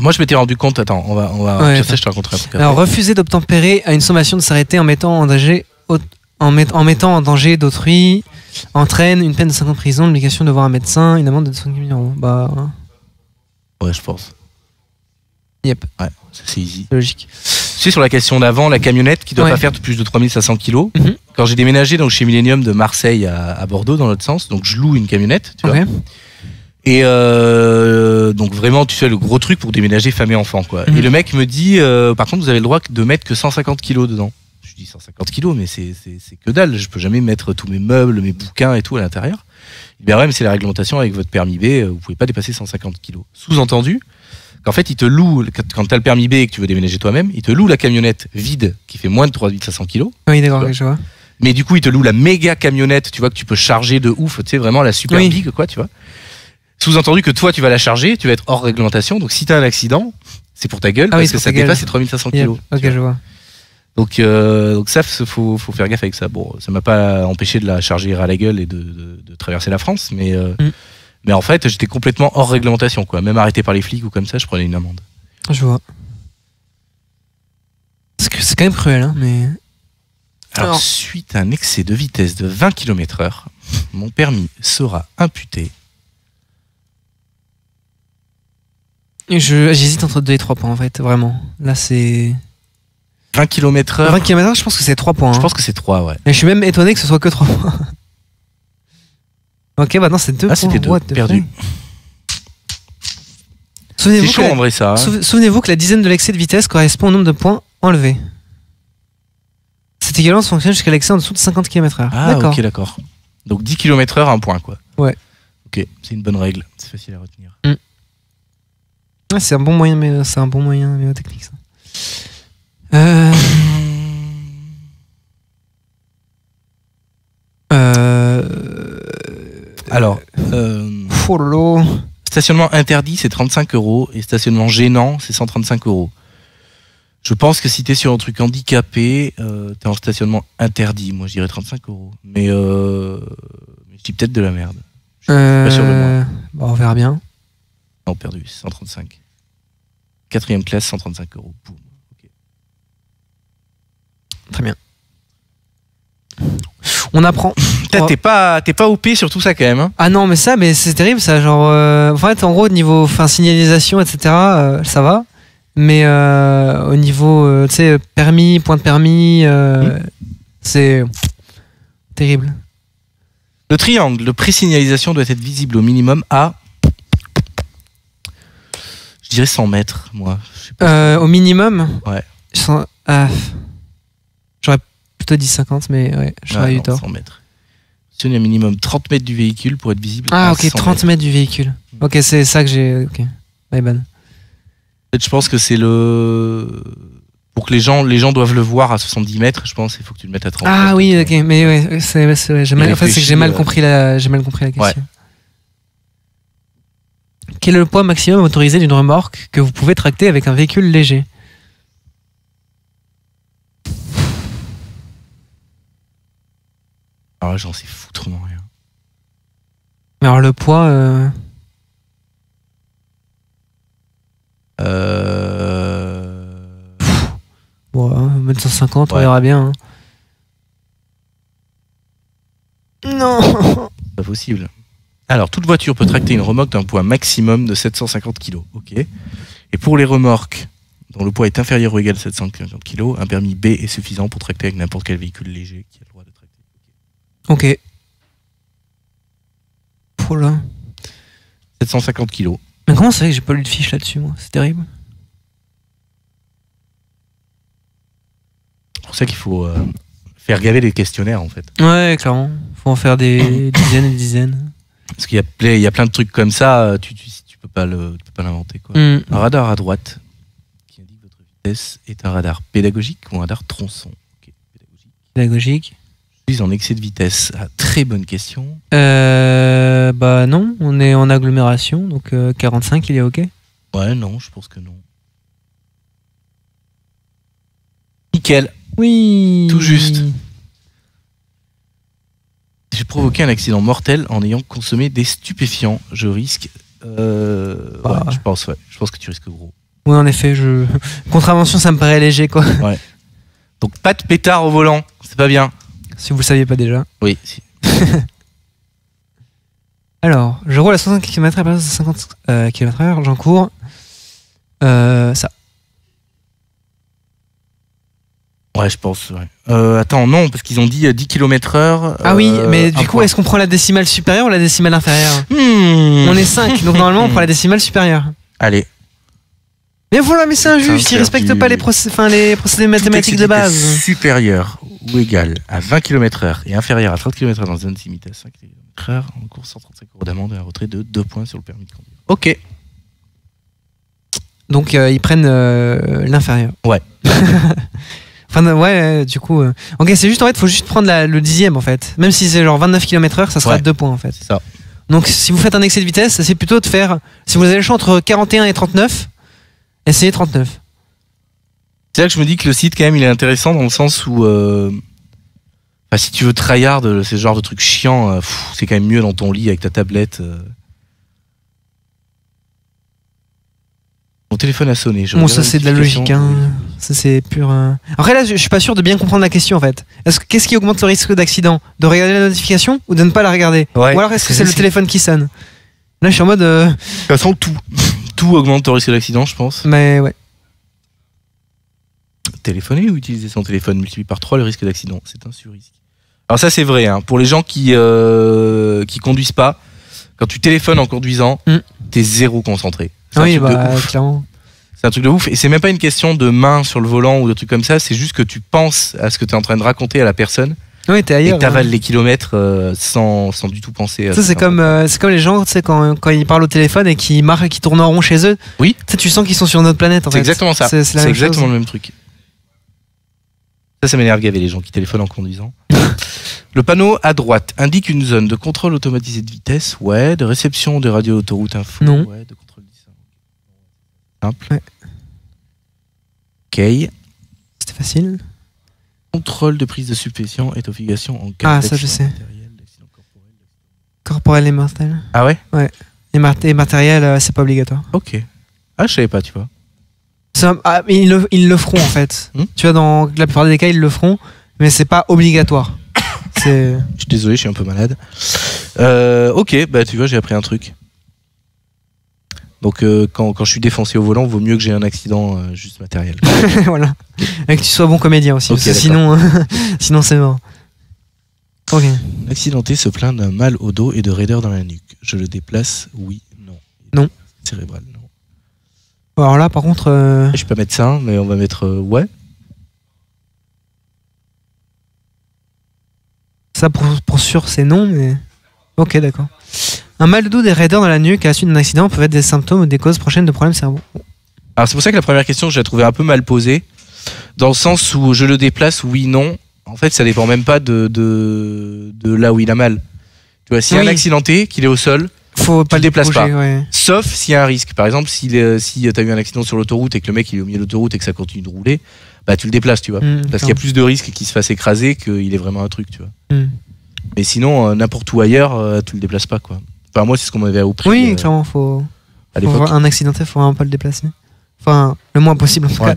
Moi, je m'étais rendu compte. Attends, on va. Ouais, je te raconterai un truc. Alors, refuser d'obtempérer à une sommation de s'arrêter en mettant en danger. En mettant en danger d'autrui, entraîne une peine de 5 ans de prison, l'obligation de voir un médecin, une amende de 5 000 €. Bah. Ouais, je pense. Yep. Ouais, ça c'est easy. Logique. Tu sais, sur la question d'avant, la camionnette qui doit pas faire de plus de 3500 kilos. Mm-hmm. Quand j'ai déménagé donc, chez Millennium de Marseille à Bordeaux, dans l'autre sens, donc je loue une camionnette, tu vois. Et donc vraiment, tu sais, le gros truc pour déménager femme et enfant, quoi. Mm-hmm. Et le mec me dit, par contre, vous avez le droit de mettre que 150 kilos dedans. Je dis 150 kilos, mais c'est que dalle. Je peux jamais mettre tous mes meubles, mes bouquins et tout à l'intérieur. Ben ouais, mais c'est la réglementation avec votre permis B, vous pouvez pas dépasser 150 kilos. Sous-entendu qu'en fait, ils te louent, quand tu as le permis B et que tu veux déménager toi-même, ils te louent la camionnette vide qui fait moins de 3500 kilos. Oui, d'accord, je vois. Mais du coup, ils te louent la méga camionnette, tu vois, que tu peux charger de ouf, tu sais, vraiment la super big, quoi, tu vois. Sous-entendu que toi, tu vas la charger, tu vas être hors réglementation, donc si tu as un accident, c'est pour ta gueule, parce que ça dépasse les 3500 kilos. Ok, je vois. Donc ça, faut faire gaffe avec ça. Bon, ça m'a pas empêché de la charger à la gueule et de traverser la France, mais en fait, j'étais complètement hors réglementation, quoi. Même arrêté par les flics ou comme ça, je prenais une amende. Je vois. C'est quand même cruel, hein, mais... Alors, suite à un excès de vitesse de 20 km/h, mon permis sera imputé. J'hésite entre 2 et 3 points, en fait, vraiment. Là, c'est... 20 km/h. 20 km/h, je pense que c'est 3 points. Hein. Je pense que c'est 3, ouais. Et je suis même étonné que ce soit que 3 points. Ok, maintenant c'est 2 points. Ah, c'était 2, perdu. C'est chaud en vrai ça. Hein. Souvenez-vous que la dizaine de l'excès de vitesse correspond au nombre de points enlevés. Cette équivalence fonctionne jusqu'à l'excès en dessous de 50 km/h. Ah, d'accord. Ok, d'accord. Donc 10 km/h, 1 point, quoi. Ouais. Ok, c'est une bonne règle. C'est facile à retenir. Mm. Ouais, c'est un bon moyen, mais c'est un bon moyen mémotechnique, ça. Alors, stationnement interdit c'est 35 € et stationnement gênant c'est 135 €. Je pense que si t'es sur un truc handicapé, t'es en stationnement interdit. Moi je dirais 35 €, mais je dis peut-être de la merde. Je suis pas sûr de moi. Bon, on verra bien. Non, perdu, 135. 4ème classe, 135 €. Boum. Très bien. On apprend. T'es pas OP sur tout ça quand même. Hein. Ah non, mais ça, mais c'est terrible ça. Genre, en fait, en gros, au niveau signalisation, etc., ça va. Mais au niveau, tu sais, permis, point de permis, c'est terrible. Le triangle de pré-signalisation doit être visible au minimum à... Je dirais 100 mètres, moi. Je sais pas. Au minimum. Ouais. 100, j'aurais plutôt dit 50, mais ouais, j'aurais eu tort. 100 mètres. C'est un minimum 30 mètres du véhicule pour être visible. Ah, ok, 30 mètres du véhicule. Ok, c'est ça que j'ai. Ok, Iban. Je pense que c'est le. Pour que les gens doivent le voir à 70 mètres, je pense, il faut que tu le mettes à 30 mètres. Ah oui, ok, mais ouais, c'est mal... En fait, c'est que j'ai mal compris la question. Ouais. Quel est le poids maximum autorisé d'une remorque que vous pouvez tracter avec un véhicule léger ? Alors là, j'en sais foutrement rien. Mais alors le poids... Bon, 1m150, ouais. On verra bien. Hein. Non, c'est pas possible. Alors, toute voiture peut tracter une remorque d'un poids maximum de 750 kg. Ok. Et pour les remorques dont le poids est inférieur ou égal à 750 kg, un permis B est suffisant pour tracter avec n'importe quel véhicule léger qui a le droit de tracter. Ok. Pour là. 750 kg. Mais comment c'est vrai que j'ai pas lu de fiche là-dessus, moi? C'est terrible. C'est pour ça qu'il faut faire gaver les questionnaires, en fait. Ouais, clairement. Faut en faire des dizaines et des dizaines. Parce qu'il y a plein de trucs comme ça, tu peux pas l'inventer. Mmh. Un radar à droite qui indique votre vitesse est un radar pédagogique ou un radar tronçon. Okay, pédagogique. Pédagogique. Je suis en excès de vitesse. Ah, très bonne question. Bah non, on est en agglomération, donc 45, il est OK. Ouais, non, je pense que non. Nickel. Oui. Tout juste. J'ai provoqué un accident mortel en ayant consommé des stupéfiants. Je risque... bah, ouais, ouais. Je pense que tu risques gros. Oui, en effet. Contravention, ça me paraît léger, quoi. Ouais. Donc, pas de pétard au volant. C'est pas bien. Si vous le saviez pas déjà. Oui. Si. Alors, je roule à 60 km à partir de 50 km/h. J'encours. Ça. Ouais, je pense. Ouais. Attends, non, parce qu'ils ont dit 10 km/h. Ah oui, mais du coup, est-ce qu'on prend la décimale supérieure ou la décimale inférieure? On est 5, donc normalement, on prend la décimale supérieure. Allez. Mais voilà, mais c'est injuste, ils respectent pas les, les procédés mathématiques de base. Supérieure ou égale à 20 km/h et inférieure à 30 km/h dans une zone limitée à 5 km/h, on court 135 euros d'amende et un retrait de 2 points sur le permis de conduire. Ok. Donc, ils prennent l'inférieure. Ouais. Enfin, ouais, du coup. Ok, c'est juste, en fait, faut juste prendre le dixième, en fait. Même si c'est genre 29 km/h, ça sera ouais. 2 points, en fait. Ça. Donc, si vous faites un excès de vitesse, essayez plutôt de faire. Si vous avez le choix entre 41 et 39, essayez 39. C'est là que je me dis que le site, quand même, il est intéressant dans le sens où. Enfin, si tu veux tryhard, ce genre de truc chiant, c'est quand même mieux dans ton lit avec ta tablette. Mon téléphone a sonné. Bon, ça c'est de la logique, hein. Ça c'est pur. Après là, je suis pas sûr de bien comprendre la question en fait. Qu'est-ce qui augmente le risque d'accident? De regarder la notification ou de ne pas la regarder? Ouais. Ou alors est-ce que c'est le téléphone qui sonne? Là, je suis en mode. De toute façon, tout augmente le risque d'accident, je pense. Mais ouais. Téléphoner ou utiliser son téléphone multiplie par 3 le risque d'accident. C'est un sur-risque. Alors ça c'est vrai, hein. Pour les gens qui conduisent pas, quand tu téléphones en conduisant, t'es zéro concentré. Oui, bah, clairement. C'est un truc de ouf. Et c'est même pas une question de main sur le volant ou de trucs comme ça. C'est juste que tu penses à ce que tu es en train de raconter à la personne. Oui, t'es ailleurs. Et t'avales les kilomètres sans du tout penser. Ça, c'est comme les gens, tu sais, quand ils parlent au téléphone et qu'ils marchent et qu'ils tournent en rond chez eux. Oui. Tu sais, tu sens qu'ils sont sur notre planète en fait. C'est exactement ça. C'est exactement le même truc. Ça m'énerve gaver les gens qui téléphonent en conduisant. Le panneau à droite indique une zone de contrôle automatisé de vitesse. Ouais. De réception de radio autoroute info. Non. Ouais, de contrôle. Simple. Ouais. Ok. C'était facile. Contrôle de prise de stupéfiants et d'obligation en cas d'accident. Ah, ça je sais. Corporel et mortel. Ah ouais? Ouais. Et matériel, c'est pas obligatoire. Ok. Ah, je savais pas, tu vois. Ah, mais ils le feront en fait. Tu vois, dans la plupart des cas, ils le feront, mais c'est pas obligatoire. Je suis désolé, je suis un peu malade. Ok, bah tu vois, j'ai appris un truc. Donc quand je suis défoncé au volant, vaut mieux que j'ai un accident juste matériel. Voilà. Et que tu sois bon comédien aussi, okay, parce que sinon, sinon c'est mort. Okay. L'accidenté se plaint d'un mal au dos et de raideur dans la nuque. Je le déplace, oui, non. Non. Cérébral, non. Alors là, par contre... Je suis pas médecin, mais on va mettre ouais. Ça pour sûr, c'est non, mais... Ok, d'accord. Un mal de dos des raideurs dans la nuque à la suite d'un accident peuvent être des symptômes ou des causes prochaines de problèmes cerveau. Alors c'est pour ça que la première question, je la trouvais un peu mal posée, dans le sens où je le déplace, oui, non. En fait, ça dépend même pas de là où il a mal. Tu vois, s'il y a un accidenté, qu'il est au sol, faut pas le déplacer. Ouais. Sauf s'il y a un risque. Par exemple, si t'as eu un accident sur l'autoroute et que le mec il est au milieu de l'autoroute et que ça continue de rouler, bah tu le déplaces, tu vois. Parce qu'il y a plus de risques qu'il se fasse écraser qu'il ait vraiment un truc, tu vois. Mais sinon, n'importe où ailleurs, tu le déplaces pas, quoi. Enfin, moi, c'est ce qu'on m'avait appris. Oui, clairement, faut. À l'époque. Un accidenté, faut vraiment pas le déplacer. Enfin, le moins possible en tout cas.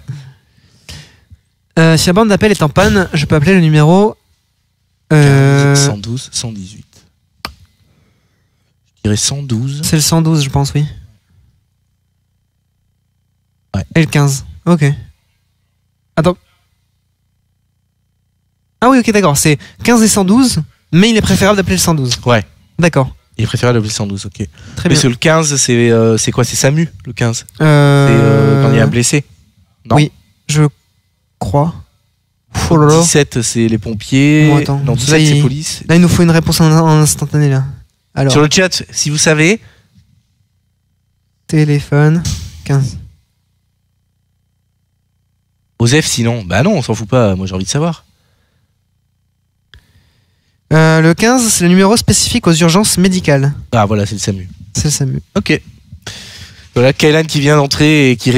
Si la bande d'appel est en panne, je peux appeler le numéro... 112, 118. Je dirais 112. C'est le 112, je pense, oui. Ouais. Et le 15, ok. Attends. Ah oui, ok, d'accord, c'est 15 et 112, mais il est préférable d'appeler le 112. Ouais. D'accord. Il est préférable d'appeler le 112, ok. Très bien. Mais sur le 15, c'est quoi? C'est Samu, le 15? C'est quand il y a un blessé? Non. Oui, je crois. Oh là là. 17, c'est les pompiers. Bon, non, 17, c'est police. Là, il nous faut une réponse en instantané, là. Alors. Sur le chat, si vous savez. Téléphone 15. Osef, sinon. Bah non, on s'en fout pas, moi j'ai envie de savoir. Le 15, c'est le numéro spécifique aux urgences médicales. Ah voilà, c'est le SAMU. C'est le SAMU. Ok. Voilà, Kaylan qui vient d'entrer et qui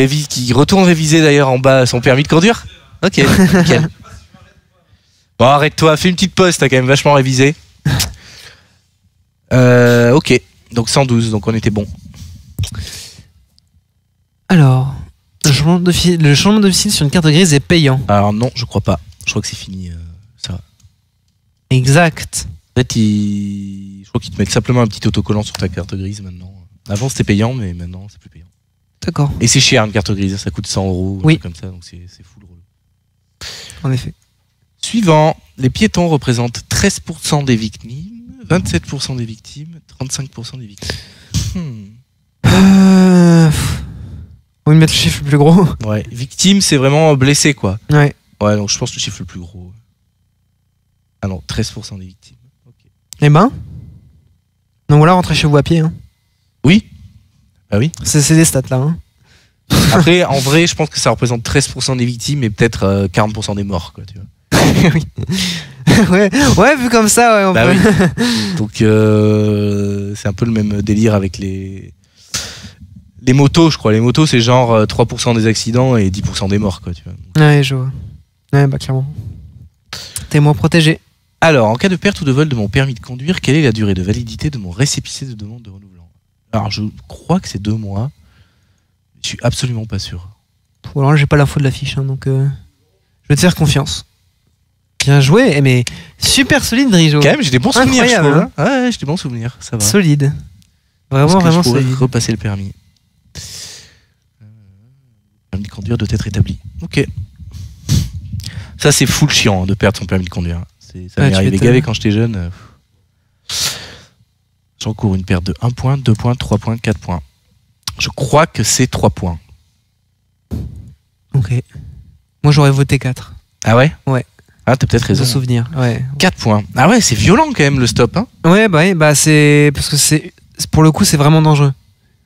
retourne réviser d'ailleurs en bas son permis de conduire. Ok, nickel. Bon, arrête-toi, fais une petite pause, t'as quand même vachement révisé. Ok, donc 112, donc on était bon. Alors, le changement de domicile sur une carte grise est payant. Alors non, je crois pas. Je crois que c'est fini, ça. Exact. En fait, je crois qu'ils te mettent simplement un petit autocollant sur ta carte grise maintenant. Avant c'était payant, mais maintenant c'est plus payant. D'accord. Et c'est cher une carte grise, ça coûte 100 €, oui. Comme ça, donc c'est fou le relou. En effet. Suivant, les piétons représentent 13% des victimes, 27% des victimes, 35% des victimes. On va mettre le chiffre le plus gros. Ouais, victime, c'est vraiment blessé, quoi. Ouais. Ouais, donc je pense que le chiffre le plus gros. Ah non, 13% des victimes. Okay. Eh ben. Donc voilà, rentrez chez vous à pied. Hein. Oui. Bah oui. C'est des stats là. Hein. Après, en vrai, je pense que ça représente 13% des victimes et peut-être 40% des morts, quoi, tu vois. Oui. Ouais, ouais, vu comme ça, ouais. On bah peut... oui. Donc, c'est un peu le même délire avec les motos, je crois. Les motos, c'est genre 3% des accidents et 10% des morts, quoi, tu vois. Ouais, je vois. Ouais, bah clairement. Témoin protégé. Alors, en cas de perte ou de vol de mon permis de conduire, quelle est la durée de validité de mon récépissé de demande de renouvellement? Alors, je crois que c'est 2 mois. Je suis absolument pas sûr. Pour alors, j'ai pas l'info de la fiche, hein, donc je vais te faire confiance. Bien joué, mais super solide, Rijo. Quand même, j'ai des bons souvenirs. Incroyable, hein. Ouais, j'ai des bons souvenirs, ça va. Solide. Vraiment, vraiment solide. Je pourrais repasser le permis. Le permis de conduire doit être établi. Ok. Ça, c'est full chiant de perdre son permis de conduire. Ça m'est arrivé gavé quand j'étais jeune. J'encours une perte de 1 point, 2 points, 3 points, 4 points. Je crois que c'est 3 points. Ok. Moi, j'aurais voté 4. Ah ouais? Ouais. Ah, t'as peut-être raison. De souvenir, ouais. 4 points. Ah ouais, c'est violent quand même le stop. Hein. Ouais, bah oui, bah c'est. Parce que c'est. Pour le coup, c'est vraiment dangereux.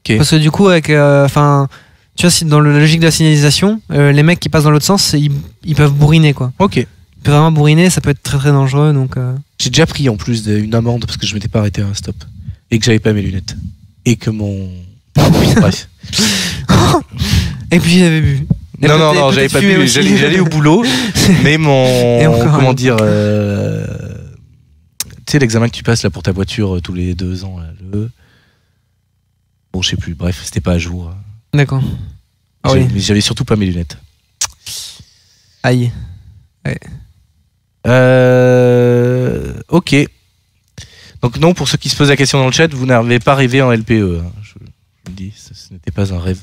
Okay. Parce que du coup, avec. Enfin. Tu vois, si dans la logique de la signalisation, les mecs qui passent dans l'autre sens, ils peuvent bourriner, quoi. Ok. Ils peuvent vraiment bourriner, ça peut être très très dangereux, donc. J'ai déjà pris en plus une amende parce que je m'étais pas arrêté à un stop. Et que j'avais pas mes lunettes. Et que mon. Bref. Et puis j'avais bu. Et non, non, non, j'avais pas bu, j'allais au boulot, mais mon, comment dire, tu sais l'examen que tu passes là pour ta voiture tous les 2 ans, là, bon je sais plus, bref, c'était pas à jour. D'accord. Ah oui. Mais j'avais surtout pas mes lunettes. Aïe. Ouais. Ok. Donc non, pour ceux qui se posent la question dans le chat, vous n'avez pas rêvé en LPE, hein. Je vous dis, ce n'était pas un rêve.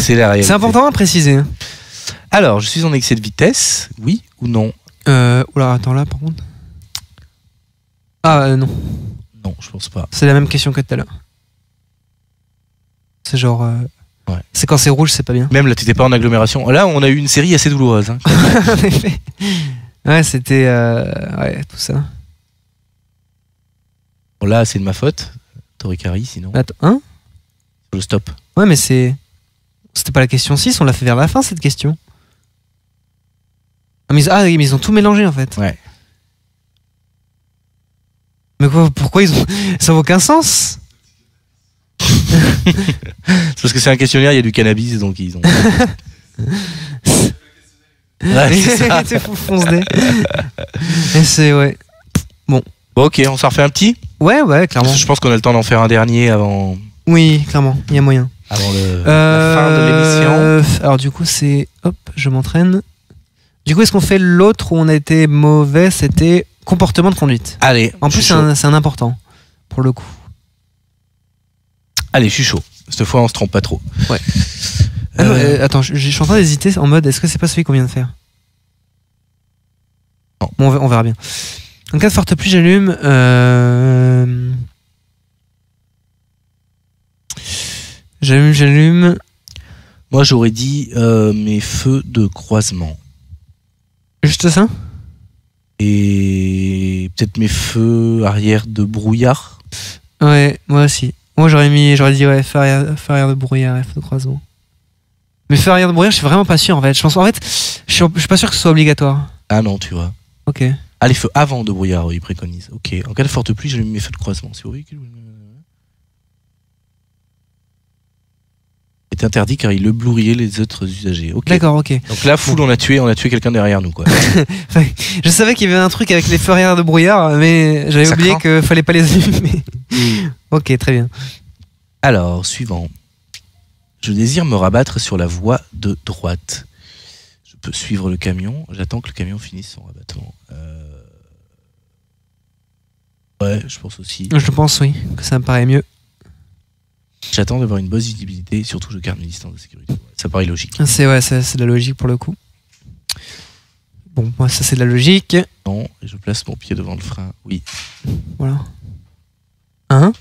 C'est important à préciser. Alors, je suis en excès de vitesse, oui ou non? Oula, attends là, par contre. Ah, non. Non, je pense pas. C'est la même question que tout à l'heure. C'est genre... Ouais. C'est quand c'est rouge, c'est pas bien. Même là, t'étais pas en agglomération. Là, on a eu une série assez douloureuse. Hein, en effet. Ouais, c'était... ouais, tout ça. Bon, là, c'est de ma faute. Torikari, sinon... Attends, hein? Le stop. Ouais, mais c'est... C'était pas la question 6, on l'a fait vers la fin, cette question. Ah, mais ils ont tout mélangé, en fait. Ouais. Mais quoi, pourquoi ils ont... Ça n'a aucun sens. C'est parce que c'est un questionnaire, il y a du cannabis, donc ils ont... Ouais, c'est ça. C'est fou, fonce-dé. Et c'est, ouais. Bon. Bon, ok, on s'en refait un petit? Ouais, ouais, clairement. Je pense qu'on a le temps d'en faire un dernier avant... Oui, clairement, il y a moyen. avant la fin de l'émission. Alors du coup c'est, hop, je m'entraîne. Du coup, est-ce qu'on fait l'autre où on a été mauvais? C'était comportement de conduite. Allez, en plus c'est un important pour le coup. Allez, je suis chaud. Cette fois, on se trompe pas trop. Ouais. Attends, je suis en train d'hésiter en mode, est-ce que c'est pas celui qu'on vient de faire? Non. Bon, on verra bien. En cas de forte pluie, j'allume. J'allume. Moi, j'aurais dit mes feux de croisement. Juste ça? Et peut-être mes feux arrière de brouillard. Ouais, moi aussi. Moi j'aurais dit ouais, feu arrière de brouillard, feu de croisement. Mais feu arrière de brouillard, je suis vraiment pas sûr en fait. Je pense en fait, je suis pas sûr que ce soit obligatoire. Ah non, tu vois. Ok. Ah, les feux avant de brouillard, oui, préconise. Ok. En cas de forte pluie, j'allume mes feux de croisement. C'est véhicule. C'est interdit car il éblouirait les autres usagers. Okay. D'accord, ok. Donc là, foule, on a tué quelqu'un derrière nous, quoi. Je savais qu'il y avait un truc avec les feux arrière de brouillard, mais j'avais oublié qu'il fallait pas les allumer. Ok, très bien. Alors, suivant. Je désire me rabattre sur la voie de droite. Je peux suivre le camion. J'attends que le camion finisse son rabattement. Ouais, je pense aussi. Je pense, oui, que ça me paraît mieux. J'attends d'avoir une bonne visibilité, surtout je garde mes distances de sécurité. Ça paraît logique. C'est ouais, c'est de la logique pour le coup. Bon, moi ça c'est de la logique. Non, et je place mon pied devant le frein. Oui. Voilà. Hein?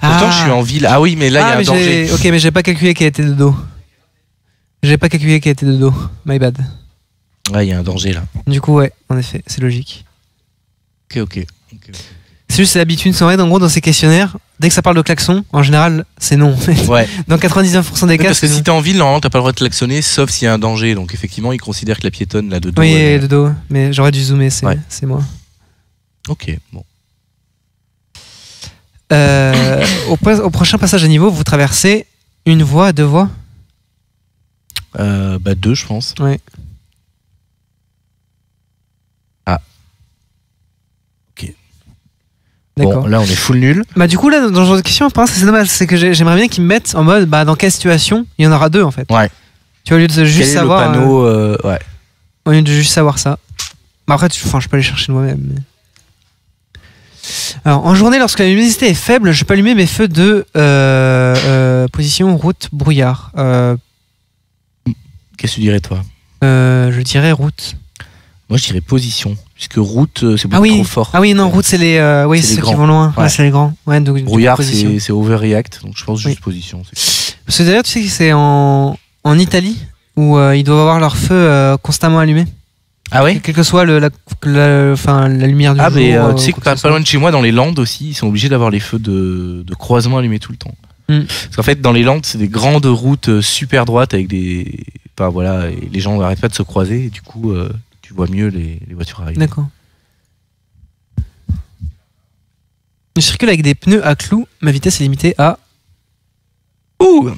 Pourtant je suis en ville. Ah oui, mais là il y a un danger. Ok, mais j'ai pas calculé qu'elle était de dos. J'ai pas calculé qu'elle était de dos. My bad. Ouais, il y a un danger là. Du coup, ouais, en effet, c'est logique. Ok, ok. Okay. C'est juste l'habitude sans raid, en gros, dans ces questionnaires, dès que ça parle de klaxon, en général, c'est non. Ouais. Dans 99% des cas. Parce que si t'es en ville, normalement, t'as pas le droit de klaxonner, sauf s'il y a un danger. Donc, effectivement, ils considèrent que la piétonne, là, de dos. Oui, de dos. Mais j'aurais dû zoomer, c'est ouais. Moi. Ok, bon. Au prochain passage à niveau, vous traversez une voie, deux voies? Bah, deux, je pense. Ouais. Bon, là on est full nul. Bah du coup là dans ce genre de question, c'est dommage, c'est que j'aimerais bien qu'ils me mettent en mode bah dans quelle situation il y en aura deux en fait. Ouais. Tu vois, au lieu de juste savoir. Le panneau, ouais. Au lieu de juste savoir ça. Bah après, je peux aller chercher moi-même. Mais... Alors en journée, lorsque la luminosité est faible, je peux allumer mes feux de position route brouillard. Qu'est-ce que tu dirais toi? Je dirais route. Moi je dirais position, puisque route c'est beaucoup trop fort. Ah oui, non, route c'est les, oui, ceux qui vont loin, ouais. Ouais, c'est les grands. Ouais, donc, brouillard c'est overreact, donc je pense juste position. Parce que d'ailleurs tu sais que c'est en Italie où ils doivent avoir leur feu constamment allumé. Ah oui. Quelle que soit la lumière du jour. Ah mais tu sais que pas loin de chez moi, dans les Landes aussi, ils sont obligés d'avoir les feux de croisement allumés tout le temps. Parce qu'en fait dans les Landes c'est des grandes routes super droites avec des... Enfin voilà, et les gens n'arrêtent pas de se croiser et du coup... tu vois mieux les voitures arriver. D'accord. Je circule avec des pneus à clous. Ma vitesse est limitée à... Ouh,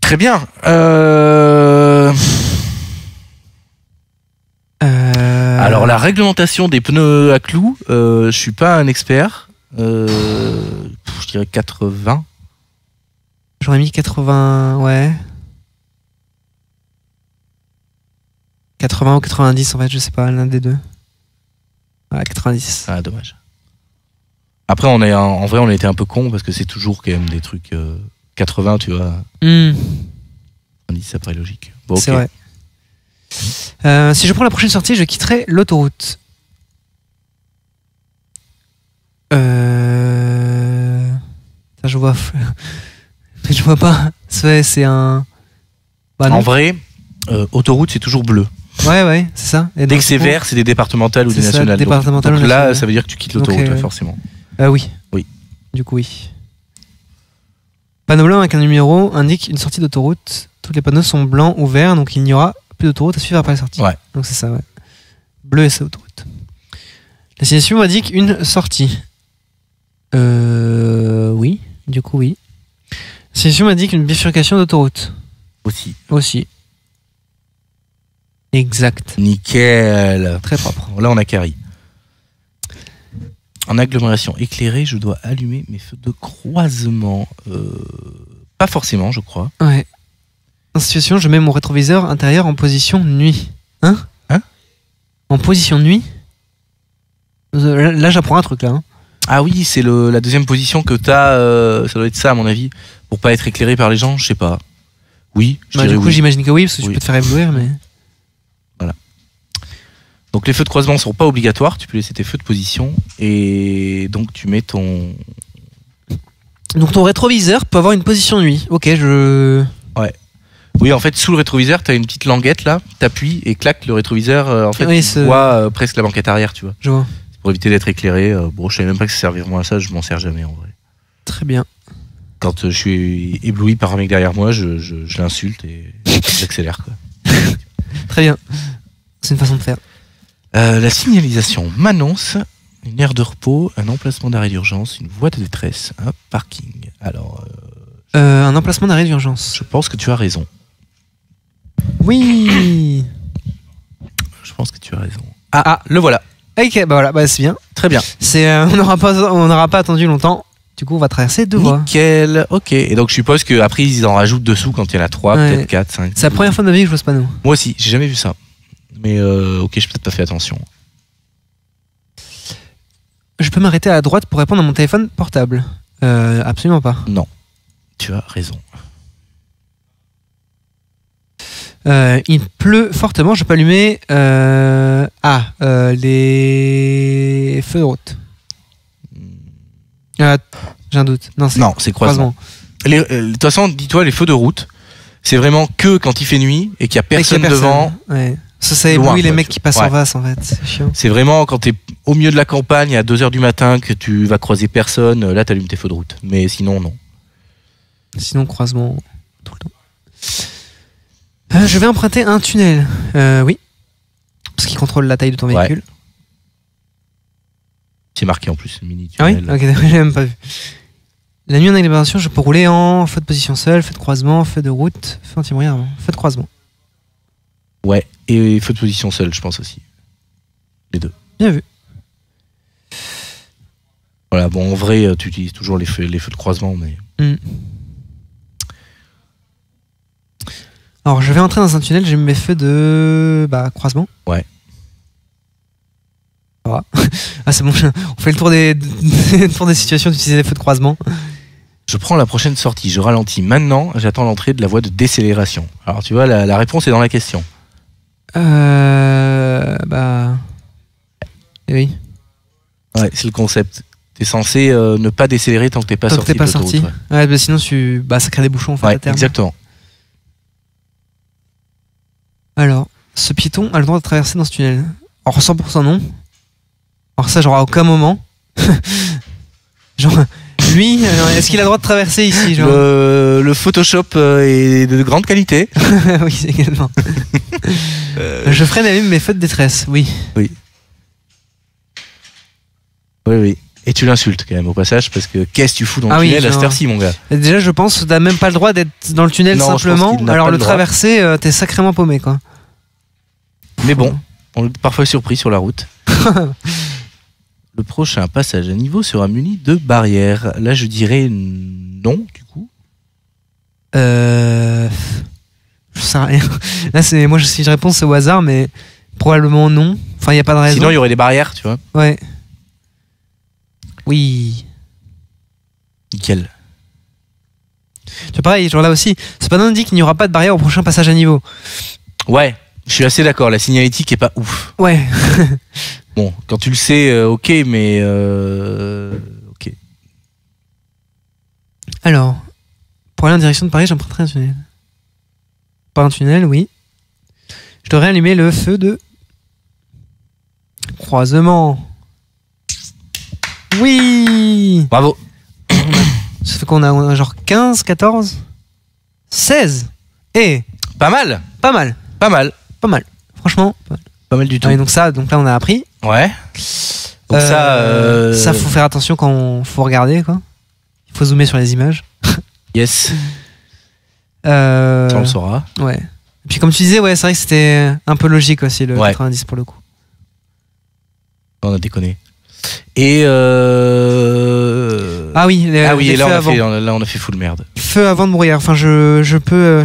très bien. Alors, la réglementation des pneus à clous, je suis pas un expert. Je dirais 80. J'aurais mis 80, ouais. 80 ou 90 en fait, je sais pas, l'un des deux. Ah, 90. Ah, dommage. Après, en vrai, on a été un peu con parce que c'est toujours quand même des trucs 80, tu vois. 90, ça paraît logique. Bon, c'est vrai. Si je prends la prochaine sortie, je quitterai l'autoroute. Je vois. Je vois pas. C'est un. Bah, en vrai. Autoroute, c'est toujours bleu. Ouais, ouais, c'est ça. Et dès que c'est vert, c'est des départementales ou des nationales. Donc là, ça veut dire que tu quittes l'autoroute, forcément. Oui. Oui. Du coup, oui. Panneau blanc avec un numéro indique une sortie d'autoroute. Tous les panneaux sont blancs ou verts, donc il n'y aura plus d'autoroute à suivre après la sortie. Ouais. Donc c'est ça, ouais. Bleu et c'est autoroute. La signature indique une sortie. Oui. Du coup, oui. La signature indique une bifurcation d'autoroute. Aussi. Aussi. Exact. Nickel. Très propre. Là, on a carré. En agglomération éclairée, je dois allumer mes feux de croisement. Pas forcément, je crois. Ouais. En situation, je mets mon rétroviseur intérieur en position nuit. Hein? En position nuit? Là, j'apprends un truc, là. Hein. Ah oui, c'est la deuxième position que t'as. Ça doit être ça, à mon avis. Pour pas être éclairé par les gens, je sais pas. Oui, je dirais du coup, oui. J'imagine que oui, parce que oui. Tu peux te faire éblouir, mais... Voilà. Donc, les feux de croisement sont pas obligatoires. Tu peux laisser tes feux de position. Et donc, tu mets ton... Donc, ton rétroviseur peut avoir une position nuit. Ok, je... Ouais. Oui, en fait, sous le rétroviseur, t'as une petite languette, là. T'appuies et claque le rétroviseur. En fait, oui, tu vois presque la banquette arrière, tu vois. Je vois. Pour éviter d'être éclairé. Bon, je savais même pas que ça servirait moi à ça, je m'en sers jamais en vrai. Très bien. Quand je suis ébloui par un mec derrière moi, je l'insulte et j'accélère. Très bien. C'est une façon de faire. La signalisation m'annonce une aire de repos, un emplacement d'arrêt d'urgence, une voie de détresse, un parking. Alors. Un emplacement d'arrêt d'urgence. Je pense que tu as raison. Oui. Je pense que tu as raison. Ah, le voilà. Ok, bah voilà, bah c'est bien. Très bien. On n'aura pas attendu longtemps. Du coup, on va traverser deux voies. Nickel, ok. Et donc, je suppose qu'après, ils en rajoutent dessous quand il y en a 3, ouais. Peut-être 4, 5. C'est la première fois de ma vie que je vois ce panneau. Moi aussi, j'ai jamais vu ça. Mais ok, j'ai peut-être pas fait attention. Je peux m'arrêter à droite pour répondre à mon téléphone portable. Absolument pas. Non, tu as raison. Il pleut fortement, je peux allumer les feux de route. J'ai un doute. Non, c'est croisement. De toute façon, dis-toi, les feux de route, c'est vraiment que quand il fait nuit et qu'il n'y a personne devant. Ouais. Ça éblouit les mecs qui passent en face, en fait. C'est vraiment quand tu es au milieu de la campagne à 2h du matin que tu vas croiser personne, là tu allumes tes feux de route. Mais sinon, non. Sinon, croisement tout le temps. Je vais emprunter un tunnel. Oui. Parce qu'il contrôle la taille de ton véhicule. Ouais. C'est marqué en plus, mini-tunnel. Ah oui, ok, j'ai même pas vu. La nuit en agglomération, je peux rouler en feu de position seule, feu de croisement, feu de route, feu anti-brouillard, feu de croisement. Ouais, et feu de position seule, je pense aussi. Les deux. Bien vu. Voilà, bon, en vrai, tu utilises toujours les feux de croisement, mais... Alors, je vais entrer dans un tunnel, j'ai mes feux de croisement. Ouais. Ah, c'est bon, on fait le tour des situations d'utiliser les feux de croisement. Je prends la prochaine sortie, je ralentis maintenant, j'attends l'entrée de la voie de décélération. Alors, tu vois, la réponse est dans la question. Et oui. Ouais, c'est le concept. T'es censé ne pas décélérer tant que t'es pas sorti. Tant que t'es pas sorti. Ouais, bah, sinon, ça crée des bouchons, en fait, à terme. Exactement. Alors, ce piéton a le droit de traverser dans ce tunnel. Alors 100% non. Alors ça, genre à aucun moment. Genre, lui, est-ce qu'il a le droit de traverser ici, genre le Photoshop est de grande qualité. Oui, également. Je freine même mes feux de détresse, oui. Oui. Oui, oui. Et tu l'insultes quand même au passage, parce que qu'est-ce que tu fous dans le tunnel à cette heure-ci, mon gars? Déjà, je pense que t'as même pas le droit d'être dans le tunnel simplement. Alors le traverser, t'es sacrément paumé, quoi. Mais bon, on est parfois surpris sur la route. Le prochain passage à niveau sera muni de barrières. Là, je dirais non, du coup. Je sais rien. Là, c'est moi, si je réponds au hasard, mais probablement non. Enfin, il n'y a pas de raison. Sinon, il y aurait des barrières, tu vois. Ouais. Oui. Nickel. Tu vois, pareil, genre là aussi, ce panneau dit qu'il n'y aura pas de barrière au prochain passage à niveau. Ouais, je suis assez d'accord, la signalétique est pas ouf. Ouais. Bon, quand tu le sais, ok, mais... ok. Alors, pour aller en direction de Paris, j'emprunterai un tunnel. Pas un tunnel, oui. Je devrais allumer le feu de... croisement. Oui! Bravo! Ça fait qu'on a genre 15, 14, 16! Et pas mal! Pas mal! Pas mal! Pas mal! Franchement, pas mal, pas mal du tout. Ah, et donc, là on a appris. Ouais. Donc ça, faut faire attention quand faut regarder, quoi. Il faut zoomer sur les images. Yes! Ça, on le saura. Ouais. Et puis, comme tu disais, ouais, c'est vrai que c'était un peu logique aussi, le 90 pour le coup. On a déconné. Et et là, on a fait full merde. Feu avant de mourir. Enfin, je peux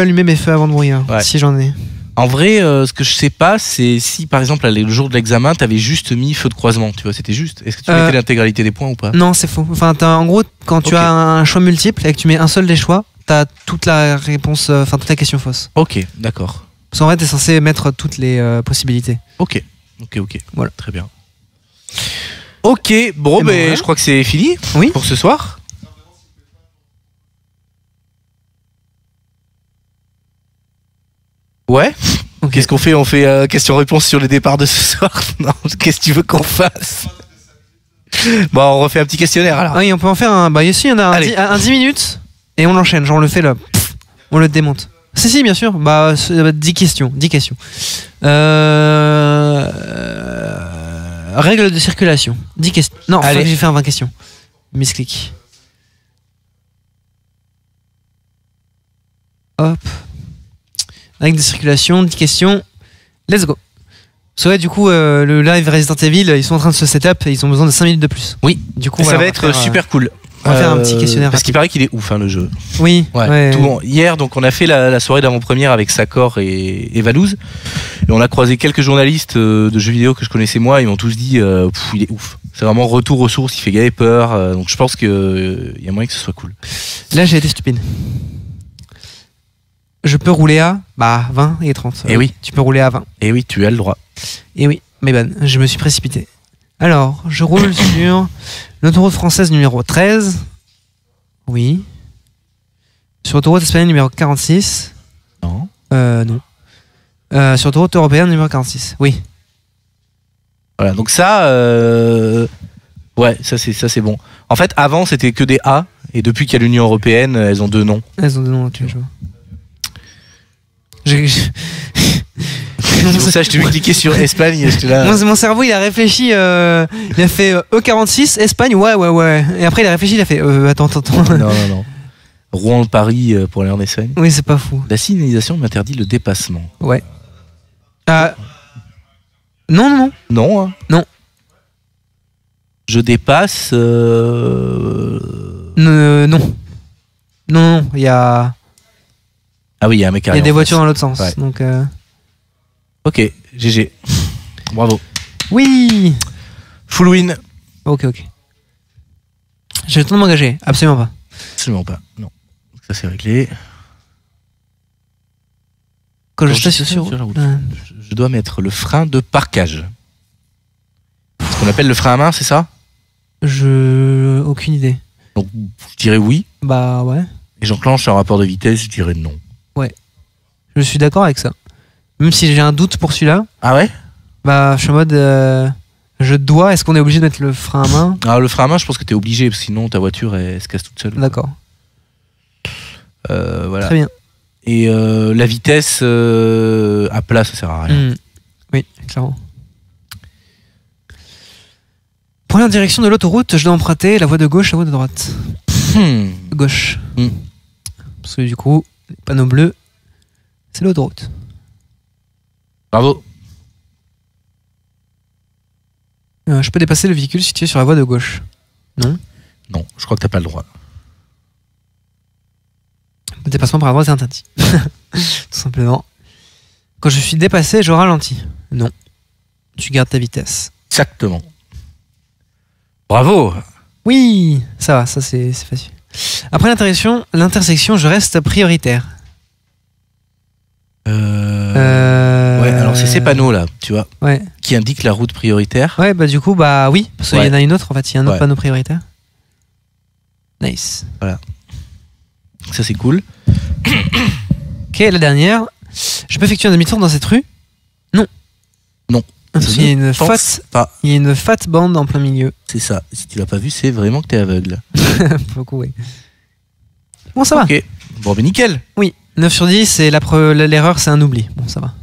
allumer mes feux avant de mourir, ouais, si j'en ai. En vrai, ce que je sais pas, c'est si par exemple le jour de l'examen, t'avais juste mis feu de croisement, tu vois, c'était juste. Est-ce que tu mettais l'intégralité des points ou pas? Non, c'est faux. Enfin, en gros, quand tu as un choix multiple et que tu mets un seul des choix, t'as toute la réponse, enfin toute la question fausse. Ok, d'accord. Parce qu'en vrai, t'es censé mettre toutes les possibilités. Ok, ok. Voilà, très bien. Ok, bon, ben, je crois que c'est fini pour ce soir. Ouais. Okay. Qu'est-ce qu'on fait? On fait question-réponse sur les départs de ce soir? Non, qu'est-ce que tu veux qu'on fasse? Bon, on refait un petit questionnaire alors. Oui, on peut en faire un. Bah, ici, il y en a un 10 minutes et on l'enchaîne. Genre, on le fait là. On le démonte. Si, si, bien sûr. Bah, 10 questions. 10 questions. Règles de circulation. 10 questions. Non, allez, j'ai fait un 20 questions. Misclic. Hop. Avec des circulations, 10 questions. Let's go. So, ouais, du coup, le live Resident Evil, ils sont en train de se setup et ils ont besoin de 5 minutes de plus. Oui, du coup, ça va être super cool. On va faire un petit questionnaire. Parce qu'il paraît qu'il est ouf, hein, le jeu. Oui. Ouais, ouais. Tout bon. Hier, donc, on a fait la soirée d'avant-première avec Sakor et Valouz. Et on a croisé quelques journalistes de jeux vidéo que je connaissais moi. Ils m'ont tous dit il est ouf. C'est vraiment retour aux sources, il fait gaver peur. Donc, je pense qu'il y a moyen que ce soit cool. Là, j'ai été stupide. Je peux rouler à 20 et 30. Et oui. Tu peux rouler à 20. Et oui, tu as le droit. Et oui, mais ben, je me suis précipité. Alors, je roule sur l'autoroute française numéro 13. Oui. Sur l'autoroute espagnole numéro 46. Non. Non. Sur l'autoroute européenne numéro 46. Oui. Voilà, donc ça... Ouais, ça c'est bon. En fait, avant, c'était que des A. Et depuis qu'il y a l'Union Européenne, elles ont deux noms. Elles ont deux noms, tu vois. C'est pour ça que je t'ai vu cliquer sur Espagne. Mon cerveau, il a réfléchi, il a fait E46, Espagne, ouais. Et après, il a réfléchi, il a fait attends. Non. Rouen-Paris pour aller en Espagne. Oui, c'est pas fou. La signalisation m'interdit le dépassement. Ouais. Non. Hein. Non. Je dépasse. Non, il y a. Ah oui, il y a un mec. Il y a des voitures dans l'autre sens. Ouais. Donc ok, GG. Bravo. Oui. Full win. Ok. J'ai le temps de m'engager. Absolument pas. Absolument pas. Non. Ça c'est réglé. Quand je suis sur la route, je dois mettre le frein de parkage. Ce qu'on appelle le frein à main, c'est ça? Aucune idée. Donc je dirais oui. Bah ouais. Et j'enclenche un rapport de vitesse, je dirais non. Ouais, je suis d'accord avec ça. Même si j'ai un doute pour celui-là. Ah ouais? Bah, je suis en mode... je dois... Est-ce qu'on est obligé de mettre le frein à main? Ah, le frein à main, je pense que t'es obligé, parce que sinon ta voiture, elle se casse toute seule. D'accord. Voilà. Très bien. Et la vitesse à plat, ça sert à rien. Mmh. Oui, clairement. Pour aller en direction de l'autoroute, je dois emprunter la voie de gauche, la voie de droite. Gauche. Mmh. Parce que du coup... Les panneaux bleus, c'est l'autoroute. Bravo. Je peux dépasser le véhicule situé sur la voie de gauche. Non, je crois que t'as pas le droit. Le dépassement par la droite est interdit. Tout simplement. Quand je suis dépassé, je ralentis. Non. Tu gardes ta vitesse. Exactement. Bravo. Oui, ça va, ça c'est facile. Après l'intersection, je reste prioritaire. Ouais, alors c'est ces panneaux là, tu vois, ouais, qui indiquent la route prioritaire. Ouais, bah du coup, bah oui, parce qu'il y en a une autre en fait, il y a un autre panneau prioritaire. Nice. Voilà. Ça c'est cool. Ok, la dernière. Je peux effectuer un demi-tour dans cette rue? Non. Parce qu'il y a une fat bande en plein milieu. C'est ça. Si tu l'as pas vu, c'est vraiment que t'es aveugle. Beaucoup, oui. Bon, ça va. Bon, ben nickel. Oui. 9 sur 10, et l'erreur, c'est un oubli. Bon, ça va.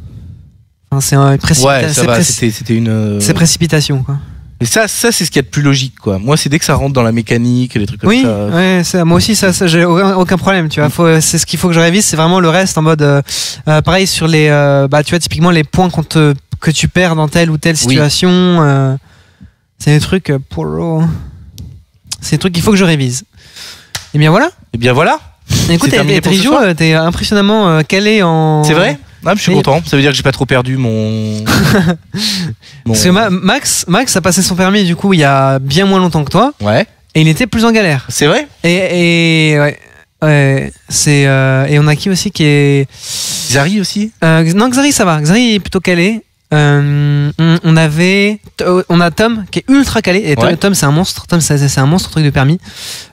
Enfin, c'est un précipitation. Ouais, ça va. C'était une. C'est précipitation, quoi. Et ça c'est ce qu'il y a de plus logique, quoi. Moi, c'est dès que ça rentre dans la mécanique, les trucs comme ça. Ouais, moi aussi, ça j'ai aucun problème, tu vois. C'est ce qu'il faut que je révise, c'est vraiment le reste en mode. Pareil, sur les. Tu vois, typiquement, les points qu'on te. Que tu perds dans telle ou telle situation, C'est des trucs pour... C'est des trucs qu'il faut que je révise. Et bien voilà. Et bien voilà. Écoute, Rizio, t'es impressionnamment calé en... C'est vrai ? Ah, je suis content, ça veut dire que j'ai pas trop perdu mon... Parce que Max a passé son permis du coup il y a bien moins longtemps que toi. Ouais. Et il était plus en galère. C'est vrai. Et ouais. Ouais, c'est et on a qui aussi qui est Xari aussi. Non, Xari ça va. Xari est plutôt calé. On a Tom qui est ultra calé. Et Tom, ouais. Tom c'est un monstre. Tom c'est un monstre truc de permis.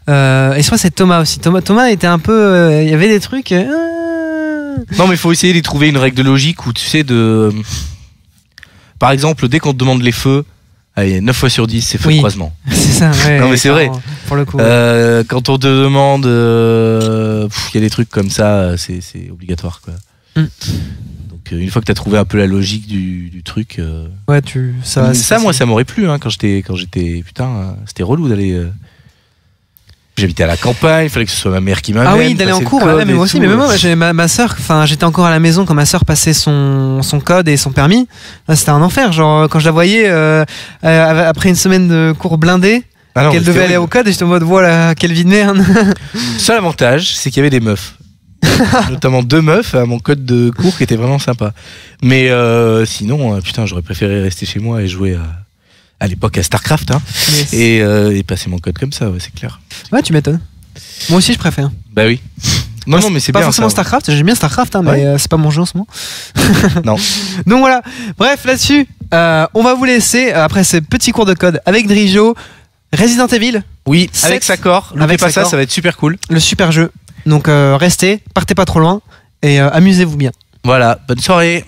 Et je crois c'est Thomas aussi. Thomas était un peu. Il y avait des trucs. Non mais il faut essayer de trouver une règle de logique où tu sais de. Par exemple, dès qu'on te demande les feux. Allez, 9 fois sur 10, c'est feu de croisement. C'est ça, ouais. Non, mais c'est vrai. Pour le coup. Quand on te demande. Il y a des trucs comme ça, c'est obligatoire, quoi. Mm. Donc, une fois que t'as trouvé un peu la logique du truc. Ouais, tu. Ça moi, ça m'aurait plu, hein, quand j'étais. Putain, c'était relou d'aller. J'habitais à la campagne, il fallait que ce soit ma mère qui m'amène. Ah oui, d'aller en cours, ouais, mais moi aussi. Mais même moi, ma soeur, j'étais encore à la maison quand ma soeur passait son code et son permis. C'était un enfer. Genre, quand je la voyais après une semaine de cours blindés, qu'elle devait aller au code, et j'étais en mode voilà, quelle vie de merde. Seul avantage, c'est qu'il y avait des meufs. Notamment deux meufs à mon code de cours qui était vraiment sympa. Mais sinon, putain, j'aurais préféré rester chez moi et jouer à l'époque à Starcraft, hein. Yes. Et passer mon code comme ça, ouais, c'est clair. Ouais, tu m'étonnes. Moi aussi, je préfère. Bah oui. Non, non, mais c'est bien. Pas forcément ça, Starcraft, j'aime bien Starcraft, hein, ouais. Mais c'est pas mon jeu en ce moment. Non. Donc voilà. Bref, là-dessus, on va vous laisser, après ces petits cours de code avec Drijo, Resident Evil. Oui, 7, avec sa corps. Loupez pas ça, ça va être super cool. Le super jeu. Donc restez, partez pas trop loin et amusez-vous bien. Voilà, bonne soirée.